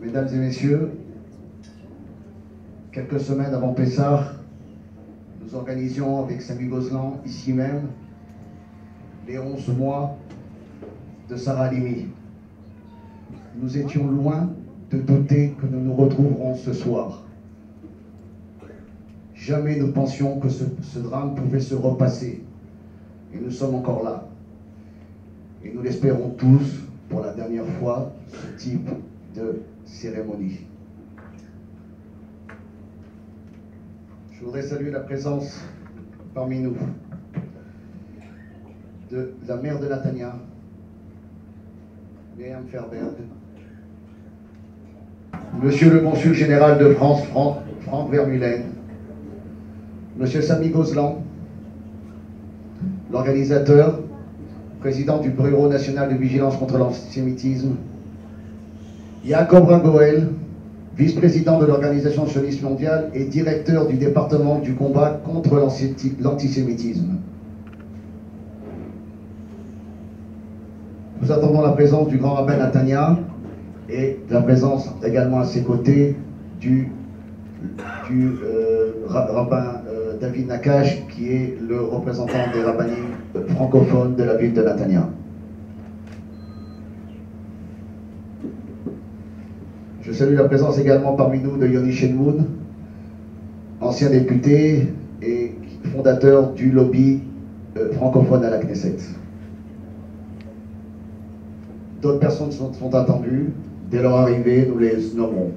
Mesdames et messieurs, quelques semaines avant Pessah, nous organisions avec Sammy Ghozlan, ici même, les 11 mois de Sarah Halimi. Nous étions loin de douter que nous nous retrouverons ce soir. Jamais nous pensions que ce drame pouvait se repasser. Et nous sommes encore là. Et nous l'espérons tous, pour la dernière fois, ce type de cérémonie. Je voudrais saluer la présence parmi nous de la mère de Natania, Myriam Feirberg, Monsieur le Consul Général de France, Franck Vermeulen, Monsieur Sammy Ghozlan, l'organisateur, président du Bureau National de Vigilance contre l'antisémitisme, Yaakov Hagoel, vice-président de l'Organisation sioniste mondiale et directeur du département du combat contre l'antisémitisme. Nous attendons la présence du grand rabbin Natania et la présence également à ses côtés du rabbin David Nakache, qui est le représentant des rabbinim francophones de la ville de Natania. Je salue la présence également parmi nous de Yoni Chetboun, ancien député et fondateur du lobby francophone à la Knesset. D'autres personnes sont attendues. Dès leur arrivée, nous les nommerons.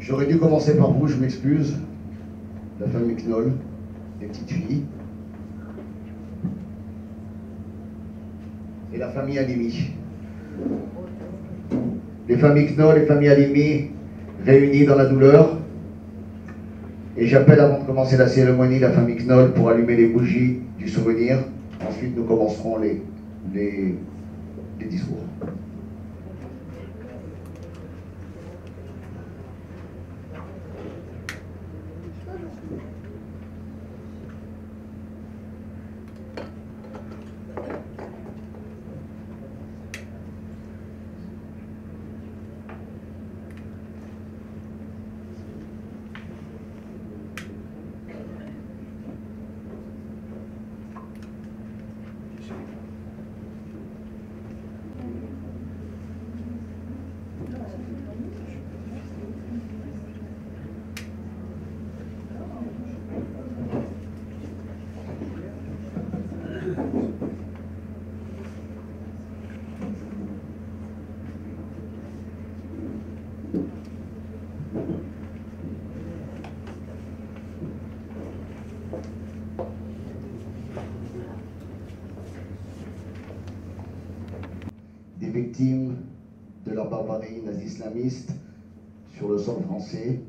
J'aurais dû commencer par vous, je m'excuse. La famille Knoll, les petites filles. Et la famille Halimi. Les familles Knoll et familles Halimi réunies dans la douleur. Et j'appelle avant de commencer la cérémonie la famille Knoll pour allumer les bougies du souvenir. Ensuite, nous commencerons les discours. De la barbarie islamiste sur le sol français,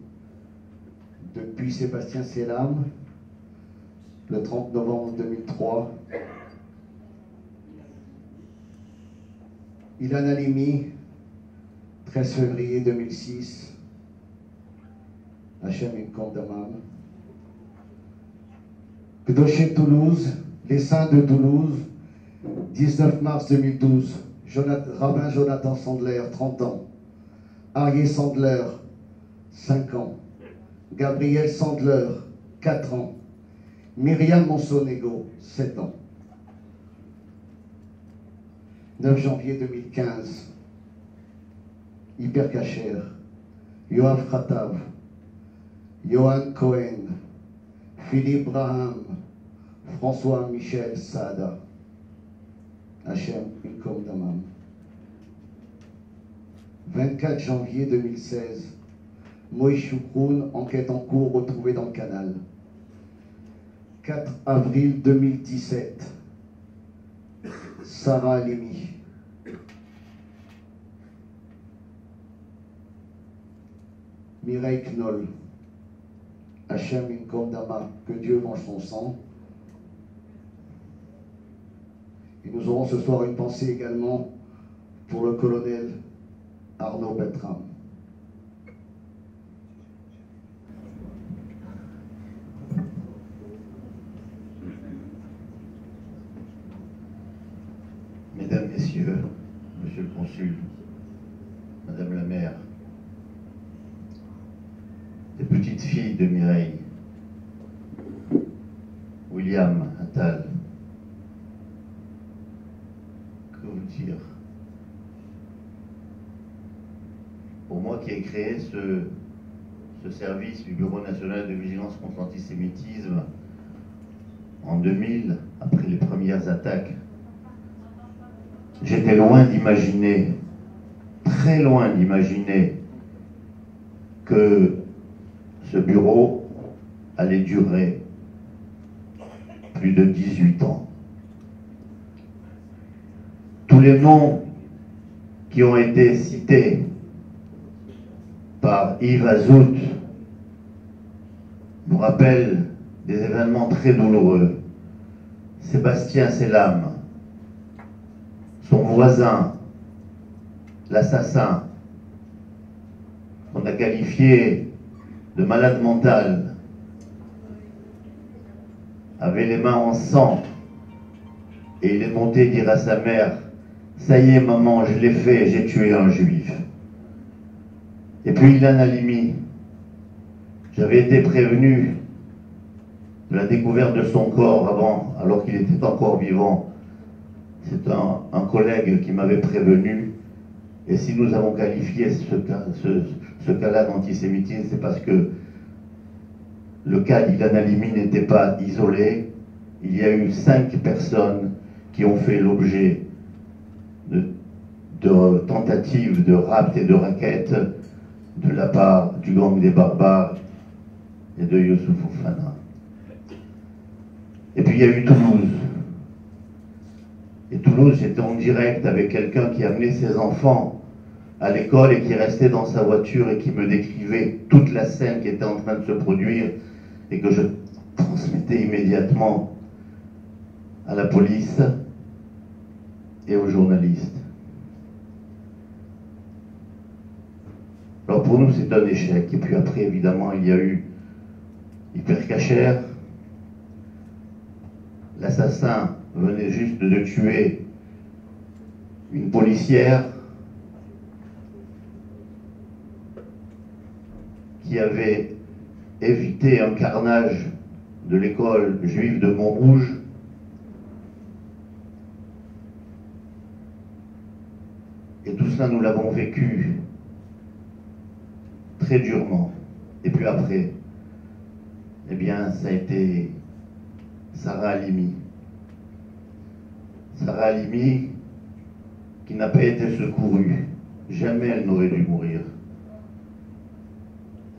depuis Sébastien Sélam, le 30 novembre 2003, Ilan Halimi, 13 février 2006, Hachem et Kondamam, Gdoché Toulouse, les Saints de Toulouse, 19 mars 2012, Rabbin Jonathan Sandler, 30 ans. Arié Sandler, 5 ans. Gabriel Sandler, 4 ans. Myriam Monsonego, 7 ans. 9 janvier 2015. Hypercacher, Johan Fratav, Yohan Cohen, Philippe Braham, François-Michel Saada. Hachem, Ilkom Damam. 24 janvier 2016, Moïse Choukroun, enquête en cours retrouvée dans le canal. 4 avril 2017, Sarah Halimi. Mireille Knoll, Hachem, Ilkom Damam, que Dieu venge son sang. Et nous aurons ce soir une pensée également pour le colonel Arnaud Bertram. messieurs, monsieur le consul, madame la maire, les petites filles de Mireille, William Attal, que vous dire? Pour moi qui ai créé ce service du Bureau national de vigilance contre l'antisémitisme en 2000, après les premières attaques, j'étais loin d'imaginer, très loin d'imaginer, que ce bureau allait durer plus de 18 ans. Tous les noms qui ont été cités par Yves Hazout nous rappellent des événements très douloureux. Sébastien Sélam, son voisin, l'assassin, qu'on a qualifié de malade mental, avait les mains en sang et il est monté dire à sa mère « Ça y est maman, je l'ai fait, j'ai tué un juif ». Et puis Ilan Halimi, j'avais été prévenu de la découverte de son corps avant, alors qu'il était encore vivant. C'est un collègue qui m'avait prévenu, et si nous avons qualifié ce cas-là d'antisémitisme, c'est parce que le cas d'Ilan Halimi n'était pas isolé. Il y a eu 5 personnes qui ont fait l'objet de tentatives de rapt et de raquettes de la part du gang des barbares et de Youssef Fofana. Et puis il y a eu Toulouse. Et Toulouse, j'étais en direct avec quelqu'un qui amenait ses enfants à l'école et qui restait dans sa voiture et qui me décrivait toute la scène qui était en train de se produire et que je transmettais immédiatement à la police et aux journalistes. Alors pour nous, c'est un échec. Et puis après, évidemment, il y a eu Hypercacher. L'assassin venait juste de tuer une policière qui avait évité un carnage de l'école juive de Montrouge. Et tout cela, nous l'avons vécu très durement. Et puis après, eh bien, ça a été Sarah Halimi. Sarah Halimi, qui n'a pas été secourue. Jamais elle n'aurait dû mourir.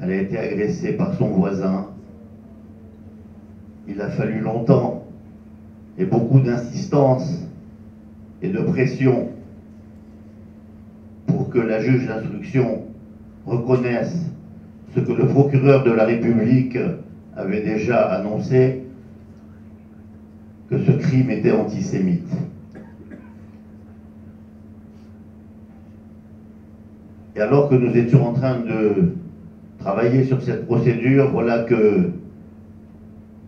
Elle a été agressée par son voisin. Il a fallu longtemps et beaucoup d'insistance et de pression pour que la juge d'instruction reconnaisse ce que le procureur de la République avait déjà annoncé, que ce crime était antisémite. Et alors que nous étions en train de travailler sur cette procédure, voilà que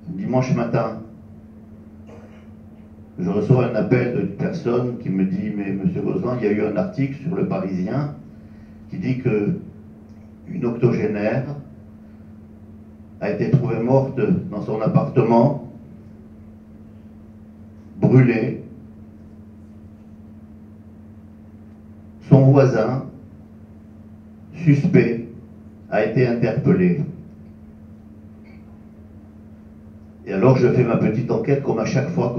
dimanche matin, je reçois un appel d'une personne qui me dit « Mais monsieur Ghozlan, il y a eu un article sur le Parisien qui dit qu'une octogénaire a été trouvée morte dans son appartement, brûlée. Son voisin, suspect, a été interpellé. » Et alors je fais ma petite enquête, comme à chaque fois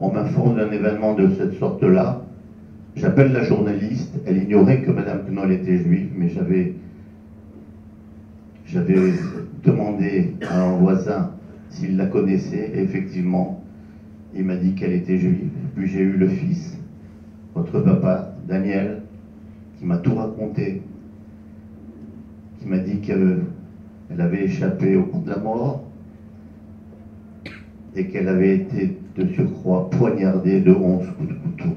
qu'on m'informe d'un événement de cette sorte-là. J'appelle la journaliste, elle ignorait que madame Knoll était juive, mais j'avais demandé à un voisin s'il la connaissait, et effectivement, il m'a dit qu'elle était juive. Puis j'ai eu le fils, votre papa, Daniel, qui m'a tout raconté, qui m'a dit qu'elle avait échappé au coup de la mort et qu'elle avait été de surcroît poignardée de 11 coups de couteau.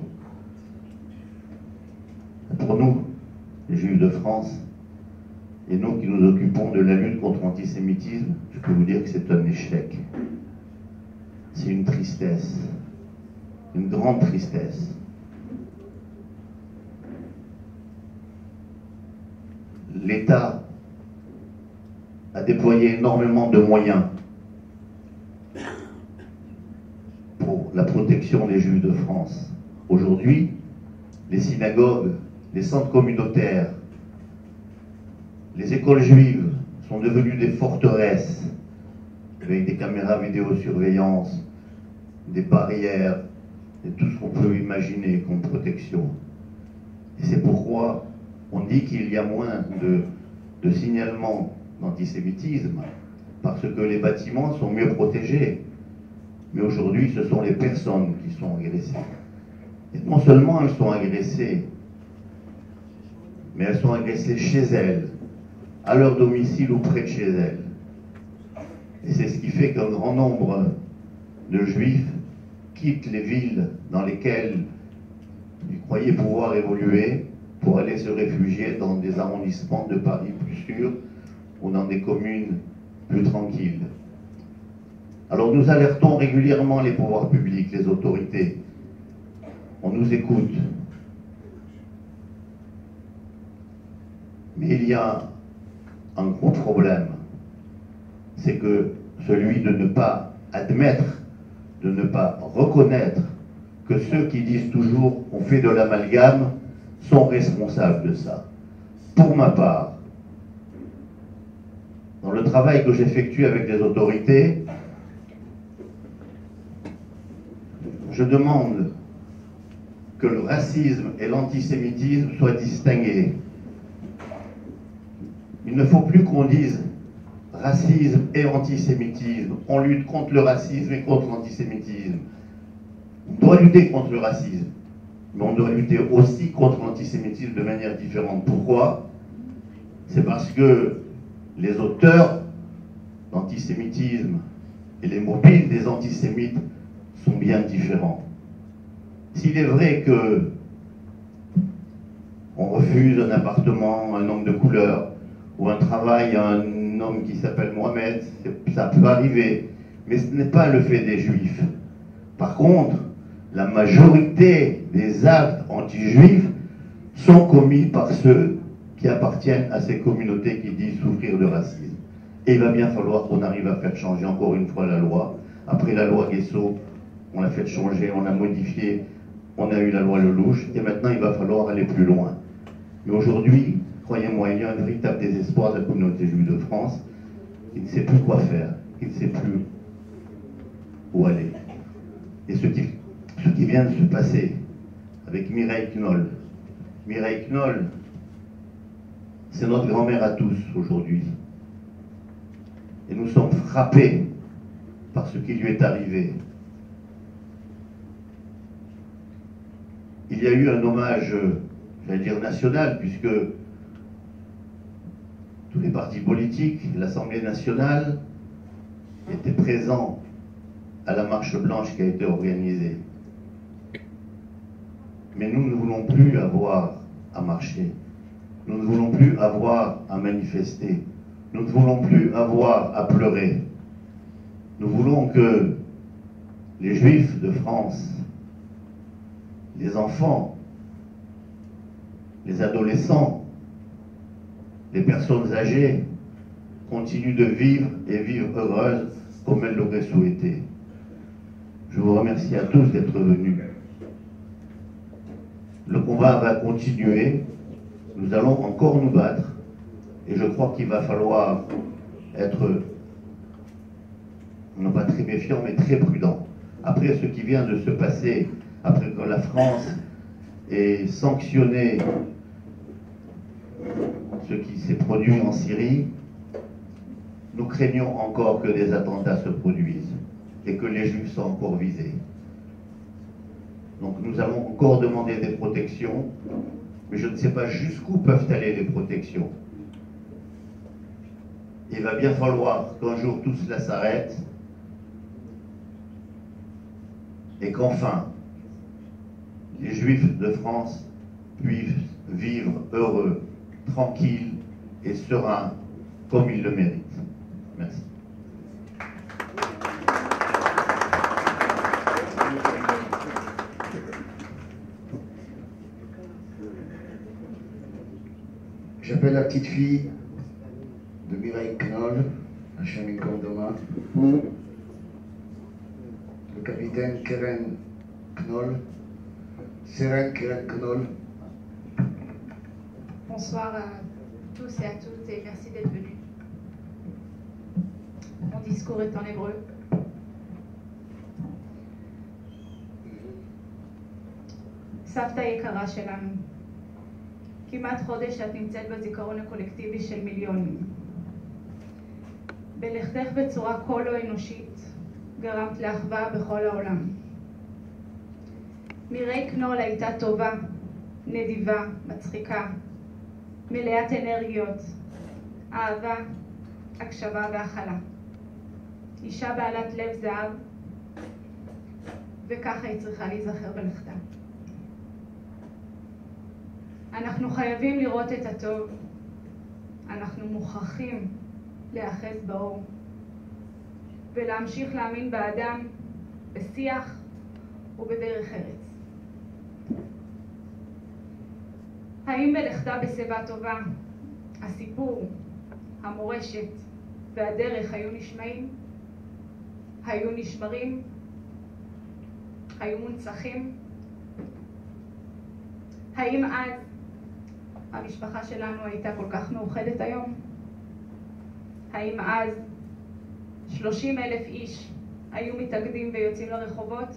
Pour nous, les Juifs de France, et nous qui nous occupons de la lutte contre l'antisémitisme, je peux vous dire que c'est un échec. C'est une tristesse, une grande tristesse. l'État a déployé énormément de moyens pour la protection des Juifs de France. Aujourd'hui, les synagogues, les centres communautaires, les écoles juives sont devenues des forteresses avec des caméras vidéosurveillance, des barrières et tout ce qu'on peut imaginer comme protection. Et c'est pourquoi on dit qu'il y a moins de signalements d'antisémitisme parce que les bâtiments sont mieux protégés. Mais aujourd'hui, ce sont les personnes qui sont agressées. Et non seulement elles sont agressées, mais elles sont agressées chez elles, à leur domicile ou près de chez elles. Et c'est ce qui fait qu'un grand nombre de Juifs quittent les villes dans lesquelles ils croyaient pouvoir évoluer pour aller se réfugier dans des arrondissements de Paris plus sûrs ou dans des communes plus tranquilles. Alors nous alertons régulièrement les pouvoirs publics, les autorités. On nous écoute. Mais il y a un gros problème, c'est que celui de ne pas admettre, de ne pas reconnaître que ceux qui disent toujours qu'on fait de l'amalgame sont responsables de ça. Pour ma part, dans le travail que j'effectue avec les autorités, je demande que le racisme et l'antisémitisme soient distingués. Il ne faut plus qu'on dise racisme et antisémitisme. On lutte contre le racisme et contre l'antisémitisme. On doit lutter contre le racisme, mais on doit lutter aussi contre l'antisémitisme de manière différente. Pourquoi? C'est parce que les auteurs d'antisémitisme et les mobiles des antisémites sont bien différents. S'il est vrai que on refuse un appartement à un homme de couleur ou un travail à un homme qui s'appelle Mohamed, ça peut arriver, mais ce n'est pas le fait des Juifs. Par contre, la majorité des actes anti-juifs sont commis par ceux qui appartiennent à ces communautés qui disent souffrir de racisme. Et il va bien falloir qu'on arrive à faire changer encore une fois la loi. Après la loi Guesso, on l'a fait changer, on l'a modifiée, on a eu la loi Lelouch, et maintenant il va falloir aller plus loin. Mais aujourd'hui, croyez-moi, il y a un véritable désespoir de la communauté juive de France qui ne sait plus quoi faire, qui ne sait plus où aller. Et ce qui vient de se passer avec Mireille Knoll. Mireille Knoll, c'est notre grand-mère à tous aujourd'hui. Et nous sommes frappés par ce qui lui est arrivé. Il y a eu un hommage, j'allais dire national, puisque tous les partis politiques, l'Assemblée nationale, étaient présents à la marche blanche qui a été organisée. Mais nous ne voulons plus avoir à marcher. Nous ne voulons plus avoir à manifester. Nous ne voulons plus avoir à pleurer. Nous voulons que les Juifs de France, les enfants, les adolescents, les personnes âgées continuent de vivre et vivent heureuses comme elles l'auraient souhaité. Je vous remercie à tous d'être venus. Le combat va continuer. Nous allons encore nous battre. Et je crois qu'il va falloir être, non pas très méfiant, mais très prudent. Après ce qui vient de se passer, après que la France ait sanctionné ce qui s'est produit en Syrie, nous craignons encore que des attentats se produisent et que les Juifs soient encore visés. Donc nous allons encore demander des protections, mais je ne sais pas jusqu'où peuvent aller les protections. Il va bien falloir qu'un jour tout cela s'arrête et qu'enfin les Juifs de France puissent vivre heureux, tranquilles et sereins comme ils le méritent. Merci. Je est la petite fille de Mireille Knoll, Hachem Yikor Doma. Le capitaine Keren Knoll, Seren Keren Knoll. Bonsoir à tous et à toutes et merci d'être venus. Mon discours est en hébreu. סבתא היקרה שלנו, כמעט חודש את נמצאת בזיכרון הקולקטיבי של מיליונים. בלכתך בצורה כל לא אנושית, גרמת לאחווה בכל העולם. מירי קנול הייתה טובה, נדיבה, מצחיקה, מלאת אנרגיות, אהבה, הקשבה והכלה. אישה בעלת לב זהב, וככה היא צריכה להיזכר בלכתה. אנחנו חייבים לראות את הטוב, אנחנו מוכרחים להאחז באור ולהמשיך להאמין באדם, בשיח ובדרך ארץ. האם בלכתה בשיבה טובה, הסיפור, המורשת והדרך היו נשמעים, היו נשמרים, היו מונצחים? האם אז המשפחה שלנו הייתה כל כך מאוחדת היום? האם אז 30,000 איש היו מתאגדים ויוצאים לרחובות?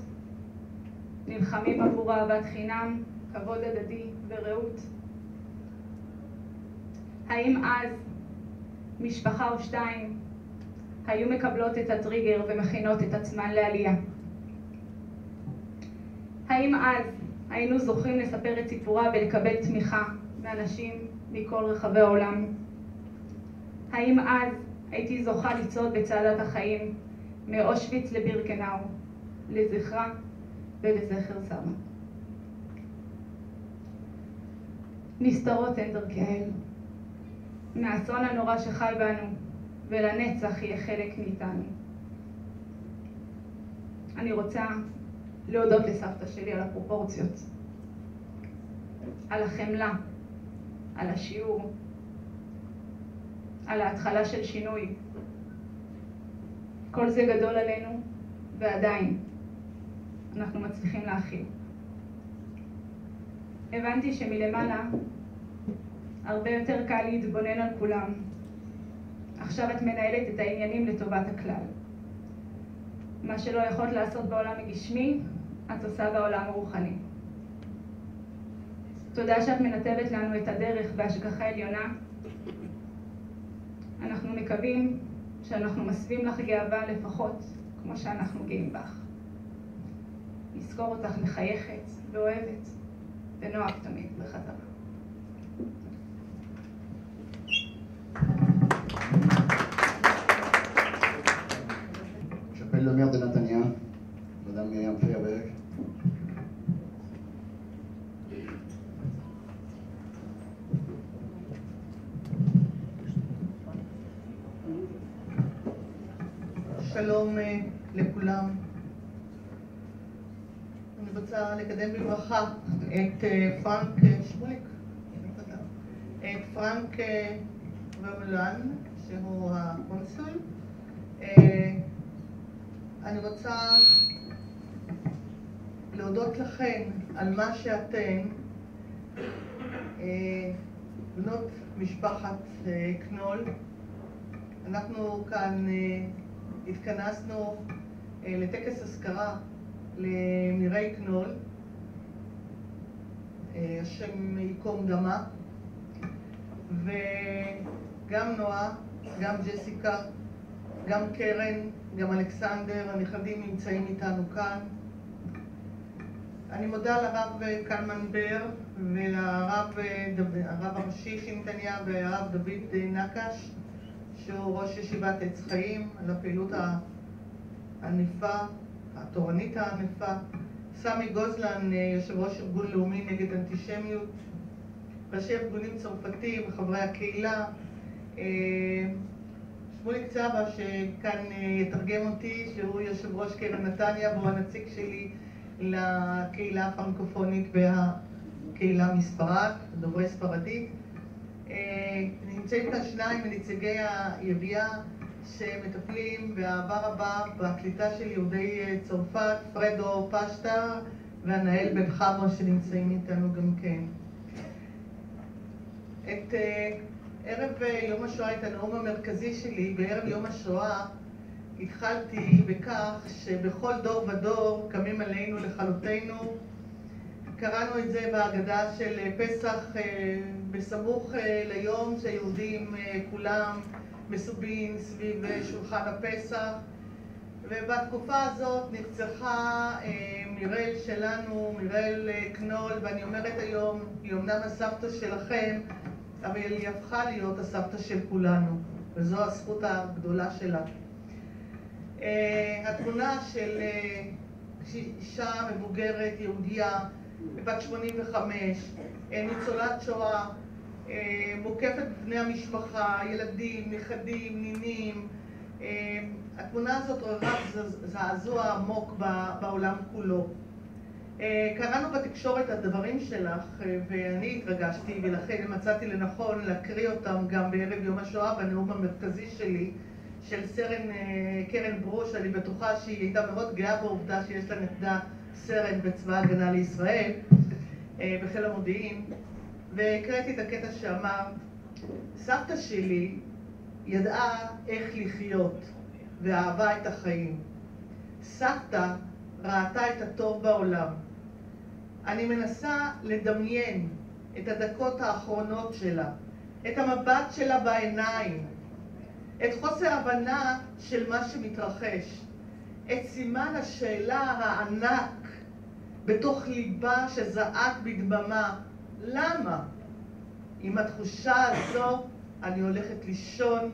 נלחמים עבור אהבת חינם, כבוד הדדי ורעות? האם אז משפחה או שתיים היו מקבלות את הטריגר ומכינות את עצמן לעלייה? האם אז היינו זוכים לספר את סיפורה ולקבל תמיכה מאנשים מכל רחבי העולם? האם אז הייתי זוכה לצעוד בצעדת החיים מאושוויץ לבירקנאו, לזכרה ולזכר סבא? נסתרות אין דרכי האל. מהאסון הנורא שחי בנו, ולנצח יהיה חלק מאיתנו. אני רוצה להודות לסבתא שלי על הפרופורציות, על החמלה, על השיעור, על ההתחלה של שינוי. כל זה גדול עלינו, ועדיין אנחנו מצליחים להכיל. הבנתי שמלמעלה הרבה יותר קל להתבונן על כולם. עכשיו את מנהלת את העניינים לטובת הכלל. מה שלא יכולת לעשות בעולם הגשמי, את עושה בעולם הרוחני. תודה שאת מנתבת לנו את הדרך בהשגחה עליונה. אנחנו מקווים שאנחנו מסבים לך גאווה לפחות כמו שאנחנו גאים בך. נזכור אותך מחייכת ואוהבת ונועב תמיד בחזרה. J'appelle le maire de Natania, Madame Myriam Feirberg. שלום לכולם. אני רוצה לקדם בברכה את פרנק שמוליק, את פרנק ורמלן, שהוא הקונסול. אני רוצה להודות לכם על מה שאתם, בנות משפחת קנול. אנחנו כאן התכנסנו לטקס הזכרה למירי קנול, השם ייקום דמה, וגם נועה, גם ג'סיקה, גם קרן, גם אלכסנדר, הנכדים נמצאים איתנו כאן. אני מודה לרב קלמן בר ולרב הראשי חינתניה והרב דוד נקש, שהוא ראש ישיבת עץ חיים, על הפעילות הענפה, התורנית הענפה. סמי גוזלן, יושב ראש ארגון לאומי נגד אנטישמיות. ראשי ארגונים צרפתיים, חברי הקהילה. שמוליק צבא, שכאן יתרגם אותי, שהוא יושב ראש קרן נתניה, והוא הנציג שלי לקהילה הפרנקופונית והקהילה מספרד, דוברי ספרדית. נמצאים כאן שניים מנציגי היביעה שמטפלים באהבה רבה בקליטה של יהודי צרפת, פרדו פשטר והנהל בן חמו שנמצאים איתנו גם כן. את ערב יום השואה, את הנאום המרכזי שלי בערב יום השואה, התחלתי בכך שבכל דור ודור קמים עלינו לכלותנו. קראנו את זה בהגדה של פסח בסמוך ליום שהיהודים כולם מסובים סביב שולחן הפסח, ובתקופה הזאת נרצחה מירל שלנו, מירל קנול, ואני אומרת היום, היא אומנם הסבתא שלכם, אבל היא הפכה להיות הסבתא של כולנו, וזו הזכות הגדולה שלה. התמונה של אישה מבוגרת יהודייה בת 85, ניצולת שואה, מוקפת בבני המשפחה, ילדים, נכדים, נינים. התמונה הזאת עוררה זעזוע עמוק בעולם כולו. קראנו בתקשורת הדברים שלך, ואני התרגשתי, ולכן מצאתי לנכון להקריא אותם גם בערב יום השואה בנאום המרכזי שלי, של סרן קרן ברוש. אני בטוחה שהיא הייתה מאוד גאה בעובדה שיש לה נקדה סרן בצבא הגנה לישראל, בחיל המודיעין, והקראתי את הקטע שאמר, סבתא שלי ידעה איך לחיות ואהבה את החיים. סבתא ראתה את הטוב בעולם. אני מנסה לדמיין את הדקות האחרונות שלה, את המבט שלה בעיניים, את חוסר הבנה של מה שמתרחש, את סימן השאלה הענק בתוך ליבה שזעק בדממה, למה? עם התחושה הזו אני הולכת לישון,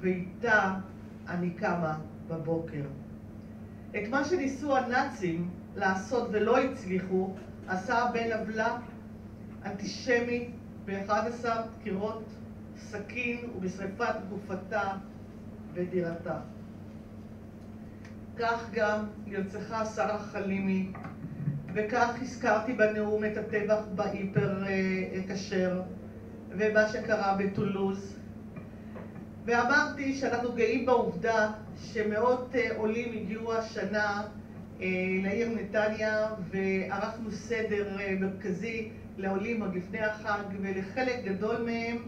ואיתה אני קמה בבוקר. את מה שניסו הנאצים לעשות ולא הצליחו, עשה בן עוולה אנטישמי ב-11 דקירות סכין ובשריפת גופתה ודירתה. כך גם נרצחה שרה חלימי, וכך הזכרתי בנאום את הטבח בהיפר כשר ומה שקרה בטולוז, ואמרתי שאנחנו גאים בעובדה שמאות עולים הגיעו השנה לעיר נתניה, וערכנו סדר מרכזי לעולים עוד לפני החג, ולחלק גדול מהם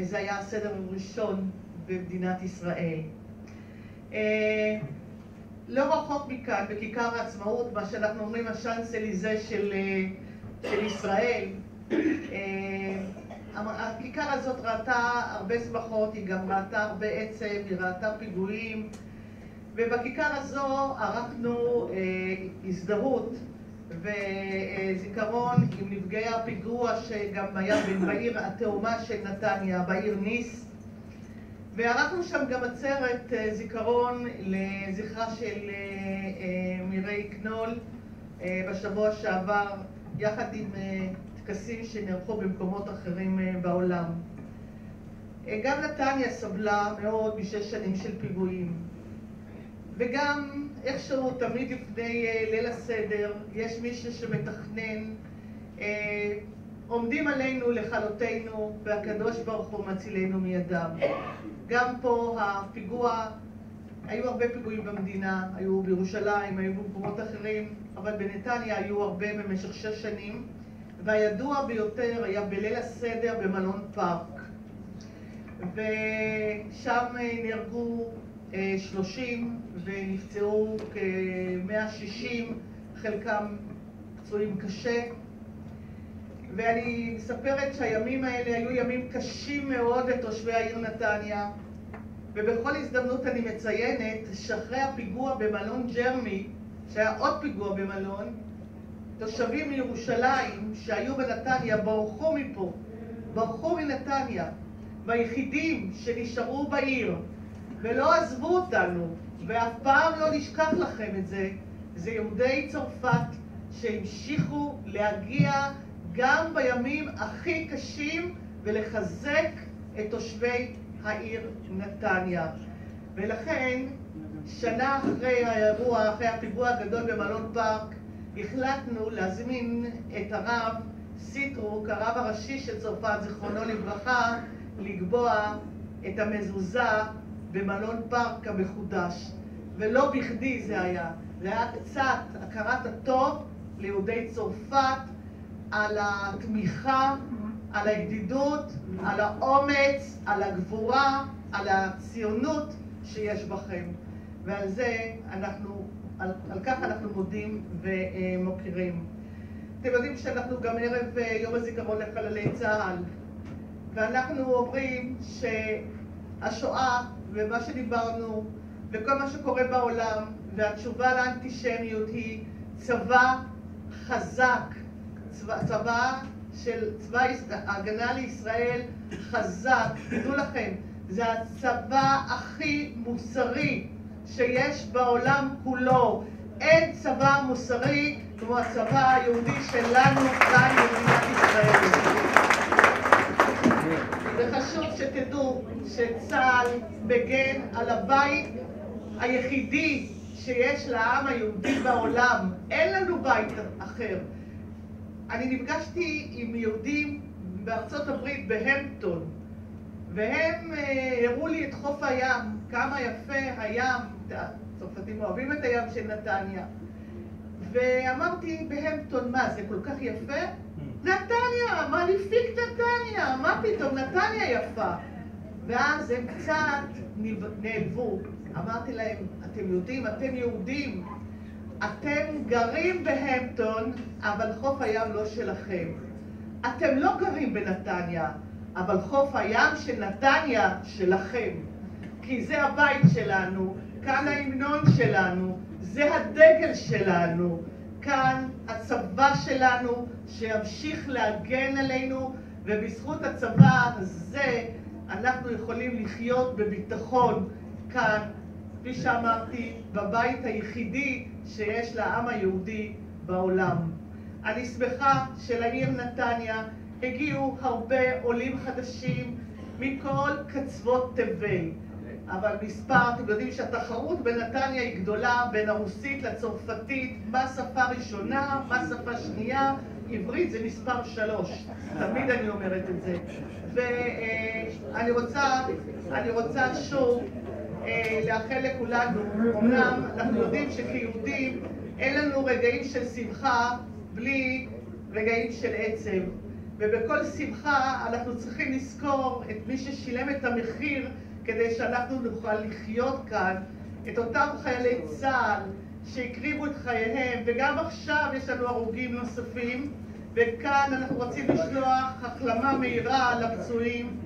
זה היה הסדר הראשון במדינת ישראל. לא רחוק מכאן, בכיכר העצמאות, מה שאנחנו אומרים השאנסליזה של ישראל, הכיכר הזאת ראתה הרבה שמחות, היא גם ראתה הרבה עצב, היא ראתה פיגועים, ובכיכר הזו ערכנו הזדהות וזיכרון עם נפגעי הפיגוע שגם היה בעיר התאומה של נתניה, בעיר ניס, וערכנו שם גם עצרת זיכרון לזכרה של מירille knoll בשבוע שעבר, יחד עם טקסים שנערכו במקומות אחרים בעולם. גם נתניה סבלה מאוד משש שנים של פיגועים, וגם איכשהו תמיד לפני ליל הסדר יש מישהו שמתכנן, עומדים עלינו לכלותנו והקדוש ברוך הוא מצילנו מידם. גם פה הפיגוע, היו הרבה פיגועים במדינה, היו בירושלים, היו במקומות אחרים, אבל בנתניה היו הרבה במשך 6 שנים, והידוע ביותר היה בליל הסדר במלון פארק, ושם נהרגו 30 ונפצעו כ-160, חלקם פצועים קשה. ואני מספרת שהימים האלה היו ימים קשים מאוד לתושבי העיר נתניה, ובכל הזדמנות אני מציינת שאחרי הפיגוע במלון ג'רמי, שהיה עוד פיגוע במלון, תושבים מירושלים שהיו בנתניה ברחו מפה, ברחו מנתניה, והיחידים שנשארו בעיר ולא עזבו אותנו, ואף פעם לא נשכח לכם את זה, זה יהודי צרפת שהמשיכו להגיע גם בימים הכי קשים ולחזק את תושבי העיר נתניה. ולכן שנה אחרי האירוע, אחרי הפיגוע הגדול במלון פארק, החלטנו להזמין את הרב סיטרו קרא בראשי שצרפת זיכרונו לברכה לגבוע את המזוזה במלון פארק המחודש. ולא בכדי זה היה. זה היה קצת הכרת הטוב ליהודי צרפת על התמיכה, על הידידות, על האומץ, על הגבורה, על הציונות שיש בכם. ועל זה אנחנו, על כך אנחנו מודים ומוקירים. אתם יודעים שאנחנו גם ערב יום הזיכרון לחללי צה"ל, ואנחנו אומרים שהשואה ומה שדיברנו וכל מה שקורה בעולם והתשובה לאנטישמיות היא צבא חזק, צבא ההגנה לישראל חזק. תדעו לכם, זה הצבא הכי מוסרי שיש בעולם כולו. אין צבא מוסרי כמו הצבא היהודי שלנו כאן במדינת ישראל. וחשוב שתדעו שצה"ל מגן על הבית היחידי שיש לעם היהודי בעולם. אין לנו בית אחר. אני נפגשתי עם יהודים בארצות הברית בהמפטון, והם הראו לי את חוף הים, כמה יפה הים, צרפתים אוהבים את הים של נתניה. ואמרתי בהמפטון, מה, זה כל כך יפה? נתניה, מה נפיק נתניה? מה פתאום, נתניה יפה. ואז הם קצת נעלבו. אמרתי להם, אתם יודעים, אתם יהודים, אתם גרים בהמפטון, אבל חוף הים לא שלכם. אתם לא גרים בנתניה, אבל חוף הים של נתניה שלכם. כי זה הבית שלנו, כאן ההמנון שלנו, זה הדגל שלנו, כאן הצבא שלנו שימשיך להגן עלינו, ובזכות הצבא הזה אנחנו יכולים לחיות בביטחון כאן, כפי שאמרתי, בבית היחידי שיש לעם היהודי בעולם. אני שמחה שלעיר נתניה הגיעו הרבה עולים חדשים מכל קצוות תבל. אבל מספר, אתם יודעים שהתחרות בנתניה היא גדולה, בין הרוסית לצרפתית, מה שפה ראשונה, מה שפה שנייה, עברית זה מספר 3, תמיד אני אומרת את זה. ואני רוצה שוב לאחל לכולנו, אמנם אנחנו יודעים שכיהודים אין לנו רגעים של שמחה בלי רגעים של עצב. ובכל שמחה אנחנו צריכים לזכור את מי ששילם את המחיר כדי שאנחנו נוכל לחיות כאן, את אותם חיילי צה"ל שהקריבו את חייהם, וגם עכשיו יש לנו הרוגים נוספים, וכאן אנחנו רוצים לשלוח החלמה מהירה לפצועים,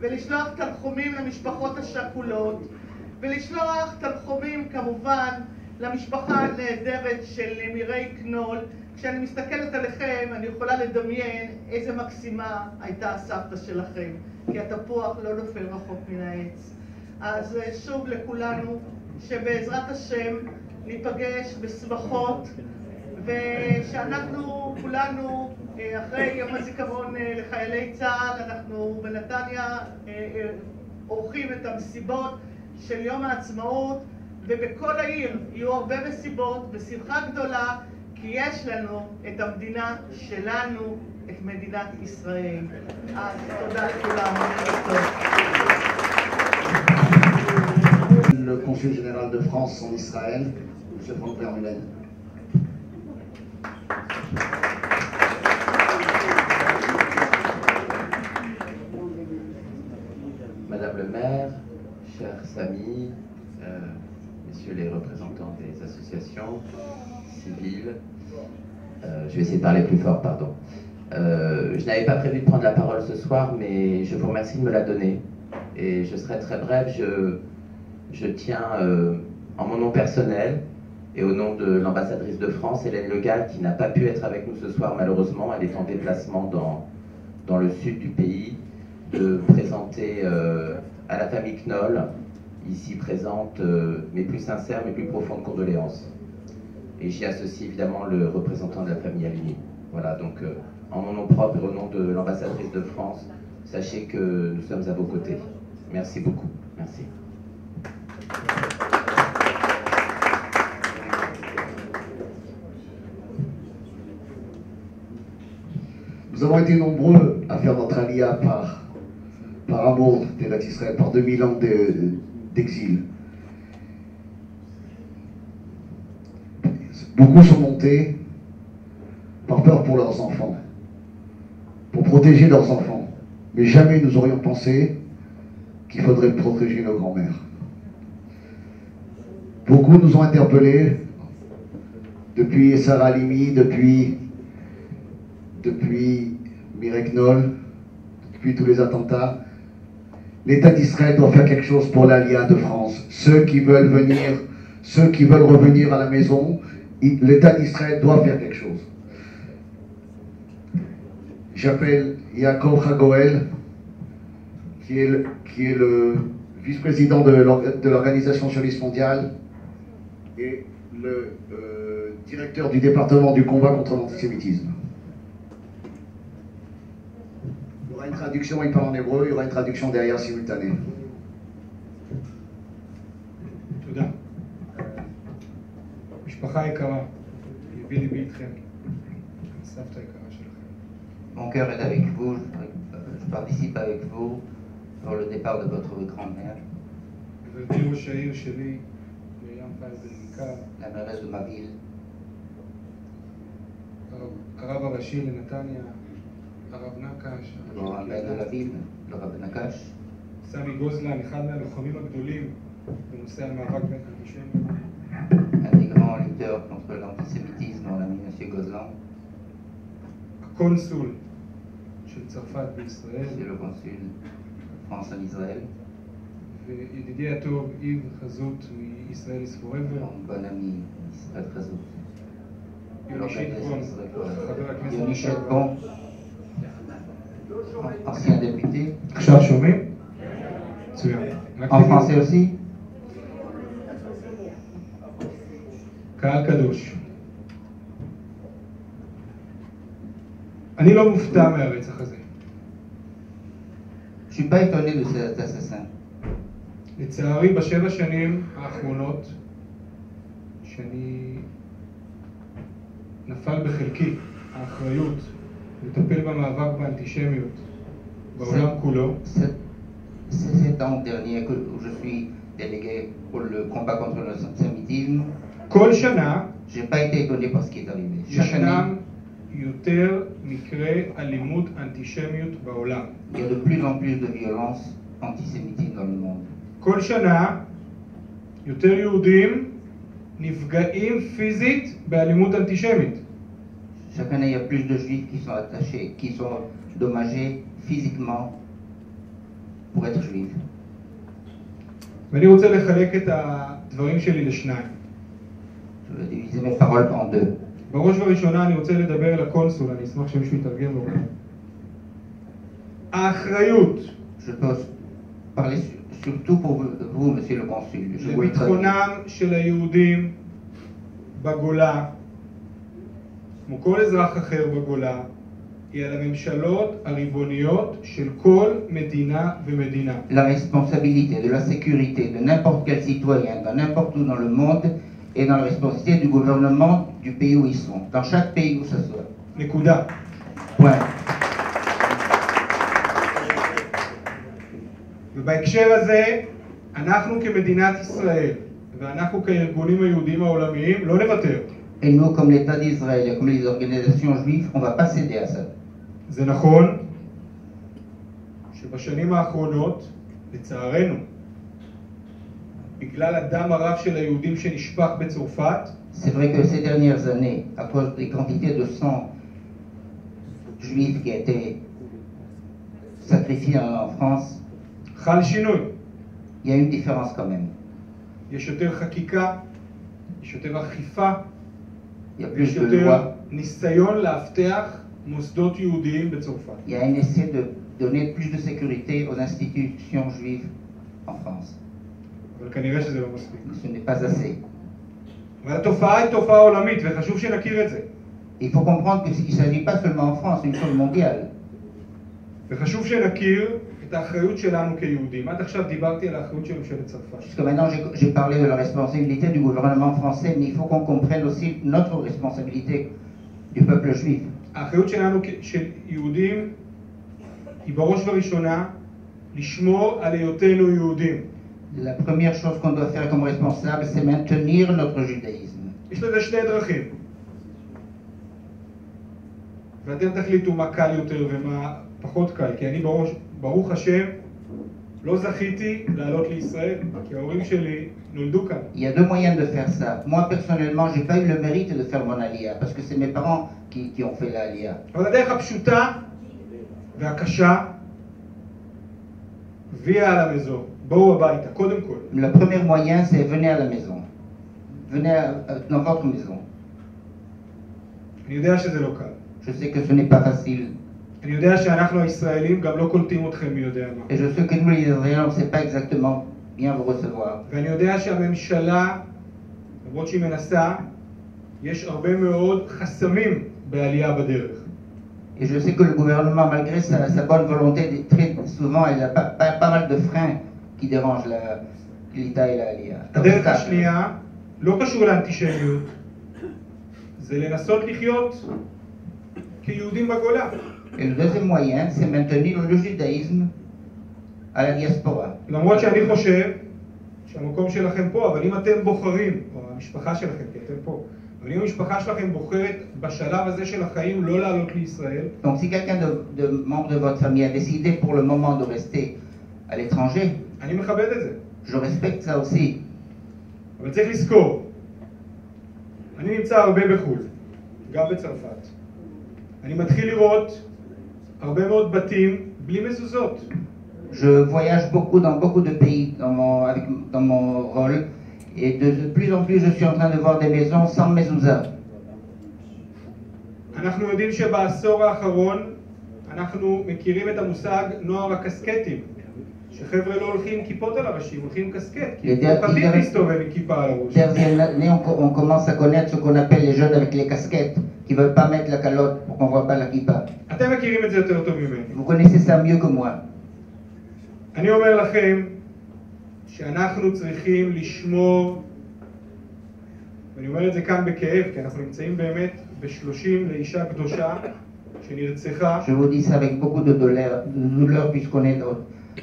ולשלוח תנחומים למשפחות השכולות, ולשלוח תנחומים כמובן למשפחה הנהדרת של מירי קנול. כשאני מסתכלת עליכם אני יכולה לדמיין איזה מקסימה הייתה הסבתא שלכם, כי התפוח לא נופל רחוק מן העץ. אז שוב לכולנו, שבעזרת השם ניפגש בשמחות, ושאנחנו כולנו אחרי יום הזיכרון לחיילי צה"ל, אנחנו בנתניה עורכים את המסיבות של יום העצמאות, ובכל העיר יהיו הרבה מסיבות בשמחה גדולה, כי יש לנו את המדינה שלנו, את מדינת ישראל. אז תודה לכולם. Le consul général de France en Israël, M. Franck Vermeulen. Madame le maire, chers Samy, messieurs les représentants des associations civiles, je vais essayer de parler plus fort, pardon. Je n'avais pas prévu de prendre la parole ce soir, mais je vous remercie de me la donner. Et je serai très bref, je tiens en mon nom personnel et au nom de l'ambassadrice de France, Hélène Le Gall, qui n'a pas pu être avec nous ce soir malheureusement, elle est en déplacement dans le sud du pays, de présenter à la famille Knoll, ici présente, mes plus sincères, mes plus profondes condoléances. Et j'y associe évidemment le représentant de la famille Halimi. Voilà, donc en mon nom propre et au nom de l'ambassadrice de France, sachez que nous sommes à vos côtés. Merci beaucoup. Merci. Nous Nous avons été nombreux à faire notre alia par amour d'Eretz Israël, par 2000 ans d'exil. Beaucoup sont montés par peur pour leurs enfants, pour protéger leurs enfants. Mais jamais nous aurions pensé qu'il faudrait protéger nos grands-mères. Beaucoup nous ont interpellés, depuis Sarah Halimi, depuis Mireille Knoll, depuis tous les attentats. L'État d'Israël doit faire quelque chose pour l'Alia de France. Ceux qui veulent venir, ceux qui veulent revenir à la maison, l'État d'Israël doit faire quelque chose. J'appelle Yaakov Hagoel, qui est le vice-président de l'Organisation Socialiste Mondiale et le directeur du département du combat contre l'antisémitisme. Il y aura une traduction, il parle en hébreu, il y aura une traduction derrière simultanée. Toda. Mishpacha Ikara, Libi Libi Itchem, Savta Ikara Shelchem. Mon cœur est avec vous, je participe avec vous pour le départ de votre grand-mère. La mairesse de ma ville. Le rabbin de la ville, le rabbin Nakache. Sammy Ghozlan, un des grands lutteurs contre l'antisémitisme, on a mis M. Ghozlan. C'est le consul France en Israël. Yves Hazout, Israël Forever. Mon bon ami, Yves Hazout. Yoni Chetboun, ancien député. En français aussi. Kadosh. Je ne suis pas étonné de cet assassin. לצערי, בשבע שנים האחרונות שאני נפל בחלקי האחריות לטפל במאבק באנטישמיות בעולם כולו. C'est en dernier que je suis délégué pour le combat contre l'antisémitisme. כל שנה, j'ai pas été étonné par ce qui est arrivé. Chaque année, יותר מקרי אלימות אנטישמיות בעולם. Il y a de plus en plus de violence antisémitique dans le monde. כל שנה יותר יהודים נפגעים פיזית באלימות אנטישמית. Chaque année, il y a plus de juifs qui sont attachés, qui sont dommagés physiquement pour être juifs. ואני רוצה לחלק את הדברים שלי לשניים. Je vais diviser mes paroles en deux. בראש ובראשונה אני רוצה לדבר לקונסול, אני אשמח שמישהו יתרגם לו. האחריות. Je peux parler surtout pour vous, monsieur le consul. Je vous traduis. La responsabilité de la sécurité de n'importe quel citoyen, dans n'importe où dans le monde, est dans la responsabilité du gouvernement du pays où ils sont, dans chaque pays où ce soit. Nekuda. Point. ובהקשר הזה, אנחנו כמדינת ישראל, ואנחנו כארגונים היהודיים העולמיים, לא נוותר. זה נכון שבשנים האחרונות, לצערנו, בגלל הדם הרב של היהודים שנשפך בצרפת, c'est vrai que ces dernières années, à cause des quantités de sang juif qui a été sacrifié en France, חל שינוי. Il y a une différence quand même. יש יותר חקיקה, יש יותר אכיפה, יש יותר ניסיון להבטיח מוסדות יהודיים בצרפת. Il y a un essai de donner plus de sécurité aux institutions juives en France. אבל כנראה שזה לא מספיק. Ce n'est pas assez. אבל התופעה היא תופעה עולמית, וחשוב שנכיר את זה. Il faut comprendre que qu'il s'agit pas seulement en France, une chose mondiale. וחשוב שנכיר את האחריות שלנו כיהודים. עד עכשיו דיברתי על האחריות של ממשלת צרפת. Maintenant j'ai parlé de la responsabilité du gouvernement français, mais il faut qu'on comprenne aussi notre responsabilité du peuple juif. האחריות שלנו כיהודים היא בראש ובראשונה לשמור על היותנו יהודים. La première chose qu'on doit faire comme responsable, c'est maintenir notre judaïsme. יש לזה שני דרכים. ואתם תחליטו מה קל יותר ומה פחות קל, כי אני ברוך השם לא זכיתי לעלות לישראל, כי ההורים שלי נולדו כאן. Il y a deux moyens de faire ça. Moi personnellement, j'ai pas eu le mérite de faire mon aliyah, parce que c'est mes parents qui ont fait l'aliyah. אבל הדרך הפשוטה והקשה הביאה על המזור. בואו הביתה, קודם כל. Le premier moyen, c'est venez à la maison. Venez dans votre maison. אני יודע שזה לא קל. Je sais que ce n'est pas facile. Et je sais que nous, les Israéliens, on ne sait pas exactement bien vous recevoir. Et je sais que le gouvernement, malgré sa bonne volonté, très souvent, il y a pas mal de freins qui dérangent l'État et l'Aliyah. Et le deuxième moyen, c'est maintenir le judaïsme à la diaspora. Donc si quelqu'un de membre de votre famille a décidé pour le moment de rester à l'étranger, je respecte ça aussi. Mais il faut le savoir. Je suis beaucoup אני מתחיל לראות הרבה מאוד בתים בלי מזוזות. Je voyage beaucoup dans beaucoup de pays dans mon rôle et de plus en plus je suis en train de voir des maisons sans mezouza. אנחנו יודעים שבעשור האחרון אנחנו מכירים את המושג נוער הקסקטים, שחבר'ה לא הולכים כיפות על הראשים, הולכים קסקט, כי פחדים להסתובב עם כיפה על הראש. On commence à connaître ce qu'on appelle les jeunes avec les casquettes, qui ne veulent pas mettre la calotte pour qu'on ne voit pas la kippa. Vous connaissez ça mieux que moi. Je vous dis ça avec beaucoup de douleur puisqu'on est